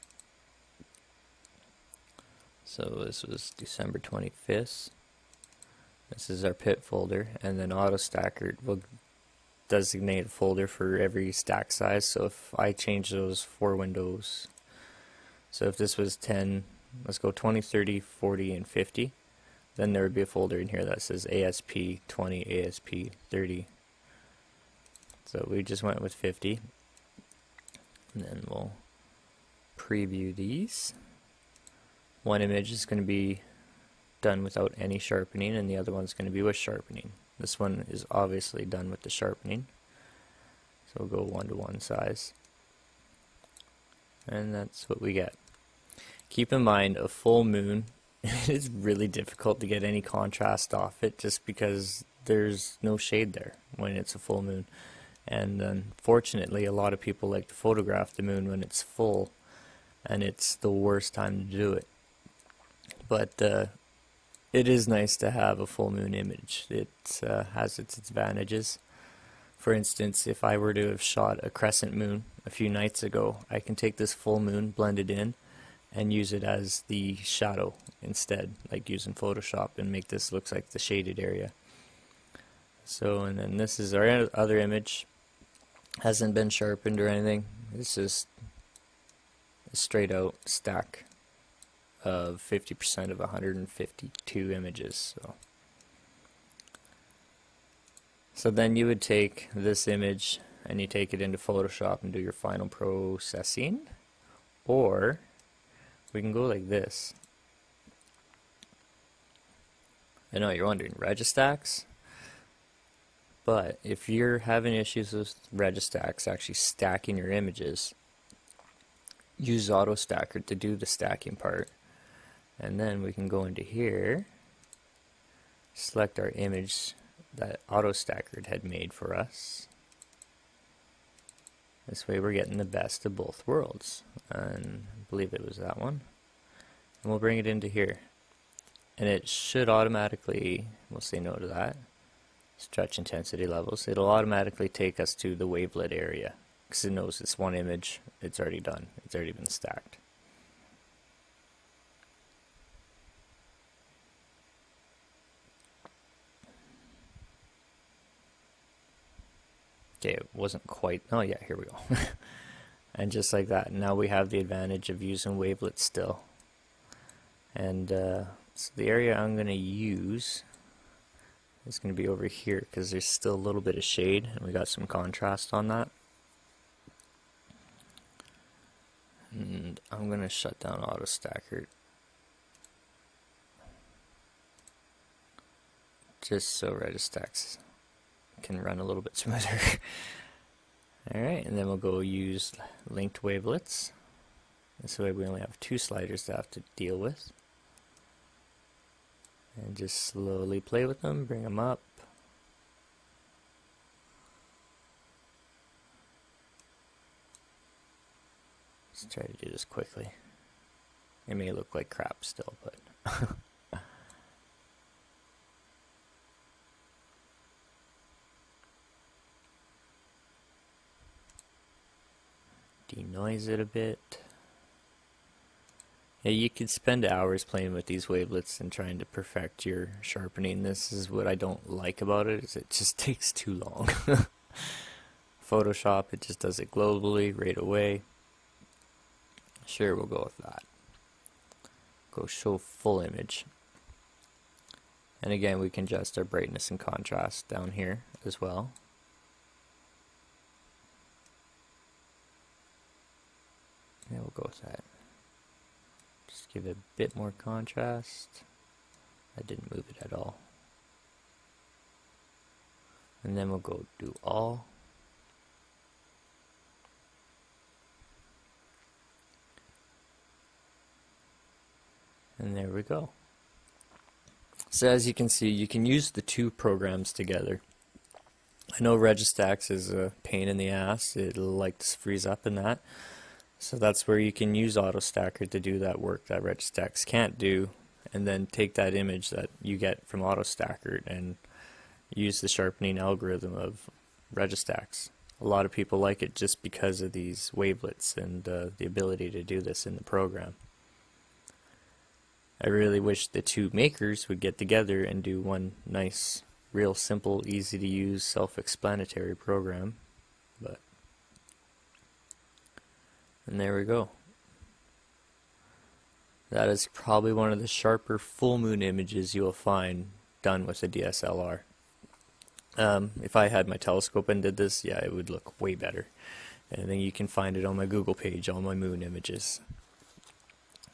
So this was December twenty-fifth. This is our PIPP folder, and then Autostakkert will designate a folder for every stack size. So if I change those four windows, so if this was ten, let's go twenty, thirty, forty, and fifty. Then there would be a folder in here that says A S P twenty, A S P thirty, So we just went with fifty. And then we'll preview these. One image is going to be done without any sharpening, and the other one's going to be with sharpening. This one is obviously done with the sharpening. So we'll go one to one size. And that's what we get. Keep in mind, a full moon, it's really difficult to get any contrast off it just because there's no shade there when it's a full moon. And unfortunately, a lot of people like to photograph the moon when it's full, and it's the worst time to do it. But uh, it is nice to have a full moon image. It uh, has its advantages. For instance, if I were to have shot a crescent moon a few nights ago, I can take this full moon, blend it in, and use it as the shadow instead, like using Photoshop, and make this look like the shaded area. So, and then this is our other image. Hasn't been sharpened or anything. It's just a straight out stack of fifty percent of one hundred fifty-two images. So. so then you would take this image and you take it into Photoshop and do your final processing. Or we can go like this. I know you're wondering, Registax? But if you're having issues with Registax actually stacking your images, use Autostakkert to do the stacking part. And then we can go into here, select our image that Autostakkert had made for us. This way we're getting the best of both worlds. And I believe it was that one. And we'll bring it into here. And it should automatically, we'll say no to that. Stretch intensity levels, it'll automatically take us to the wavelet area because it knows it's one image, it's already done, it's already been stacked. Okay, it wasn't quite, oh yeah, here we go. And just like that, now we have the advantage of using wavelets still. And uh, so the area I'm going to use, it's going to be over here because there's still a little bit of shade and we got some contrast on that. And I'm going to shut down Autostakkert just so Registax can run a little bit smoother. Alright, and then we'll go use linked wavelets. This way we only have two sliders to have to deal with. And just slowly play with them, bring them up. Let's try to do this quickly. It may look like crap still, but denoise it a bit. You could spend hours playing with these wavelets and trying to perfect your sharpening. This is what I don't like about it, is it just takes too long. Photoshop, it just does it globally right away. Sure, we'll go with that. Go show full image. And again, we can adjust our brightness and contrast down here as well. Yeah, we'll go with that. Just give it a bit more contrast. I didn't move it at all. And then we'll go do all. And there we go. So as you can see, you can use the two programs together. I know Registax is a pain in the ass. It'll like to freeze up in that. So that's where you can use Autostakkert to do that work that Registax can't do, and then take that image that you get from Autostakkert and use the sharpening algorithm of Registax. A lot of people like it just because of these wavelets and uh, the ability to do this in the program. I really wish the two makers would get together and do one nice, real simple, easy to use, self-explanatory program. But and there we go. That is probably one of the sharper full moon images you will find done with a D S L R. Um, if I had my telescope and did this, yeah, it would look way better. And then you can find it on my Google page, all my moon images.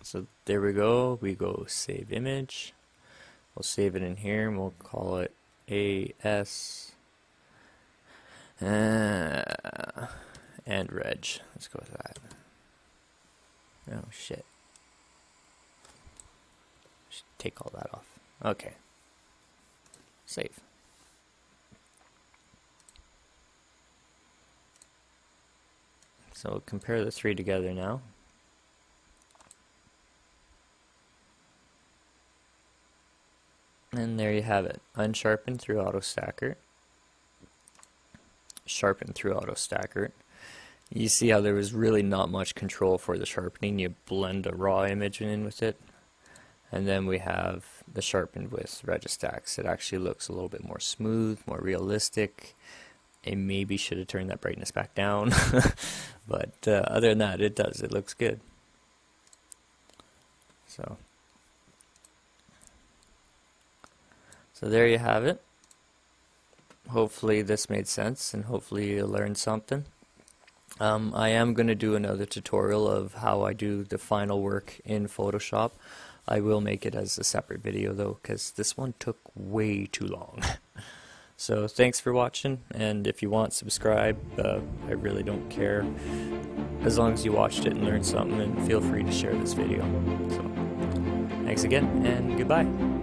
So there we go. We go save image. We'll save it in here and we'll call it A S uh, and Reg. Let's go with that. Oh shit. Should take all that off. Okay. Save. So we'll compare the three together now. And there you have it. Unsharpened through Autostakkert. Sharpened through Autostakkert. You see how there was really not much control for the sharpening. You blend a raw image in with it. And then we have the sharpened with Registax. It actually looks a little bit more smooth, more realistic. It maybe should have turned that brightness back down. But uh, other than that, it does. It looks good. So... So there you have it. Hopefully this made sense and hopefully you learned something. Um, I am going to do another tutorial of how I do the final work in Photoshop. I will make it as a separate video though, because this one took way too long. So thanks for watching, and if you want, subscribe. Uh, I really don't care. As long as you watched it and learned something, and feel free to share this video. So, thanks again and goodbye.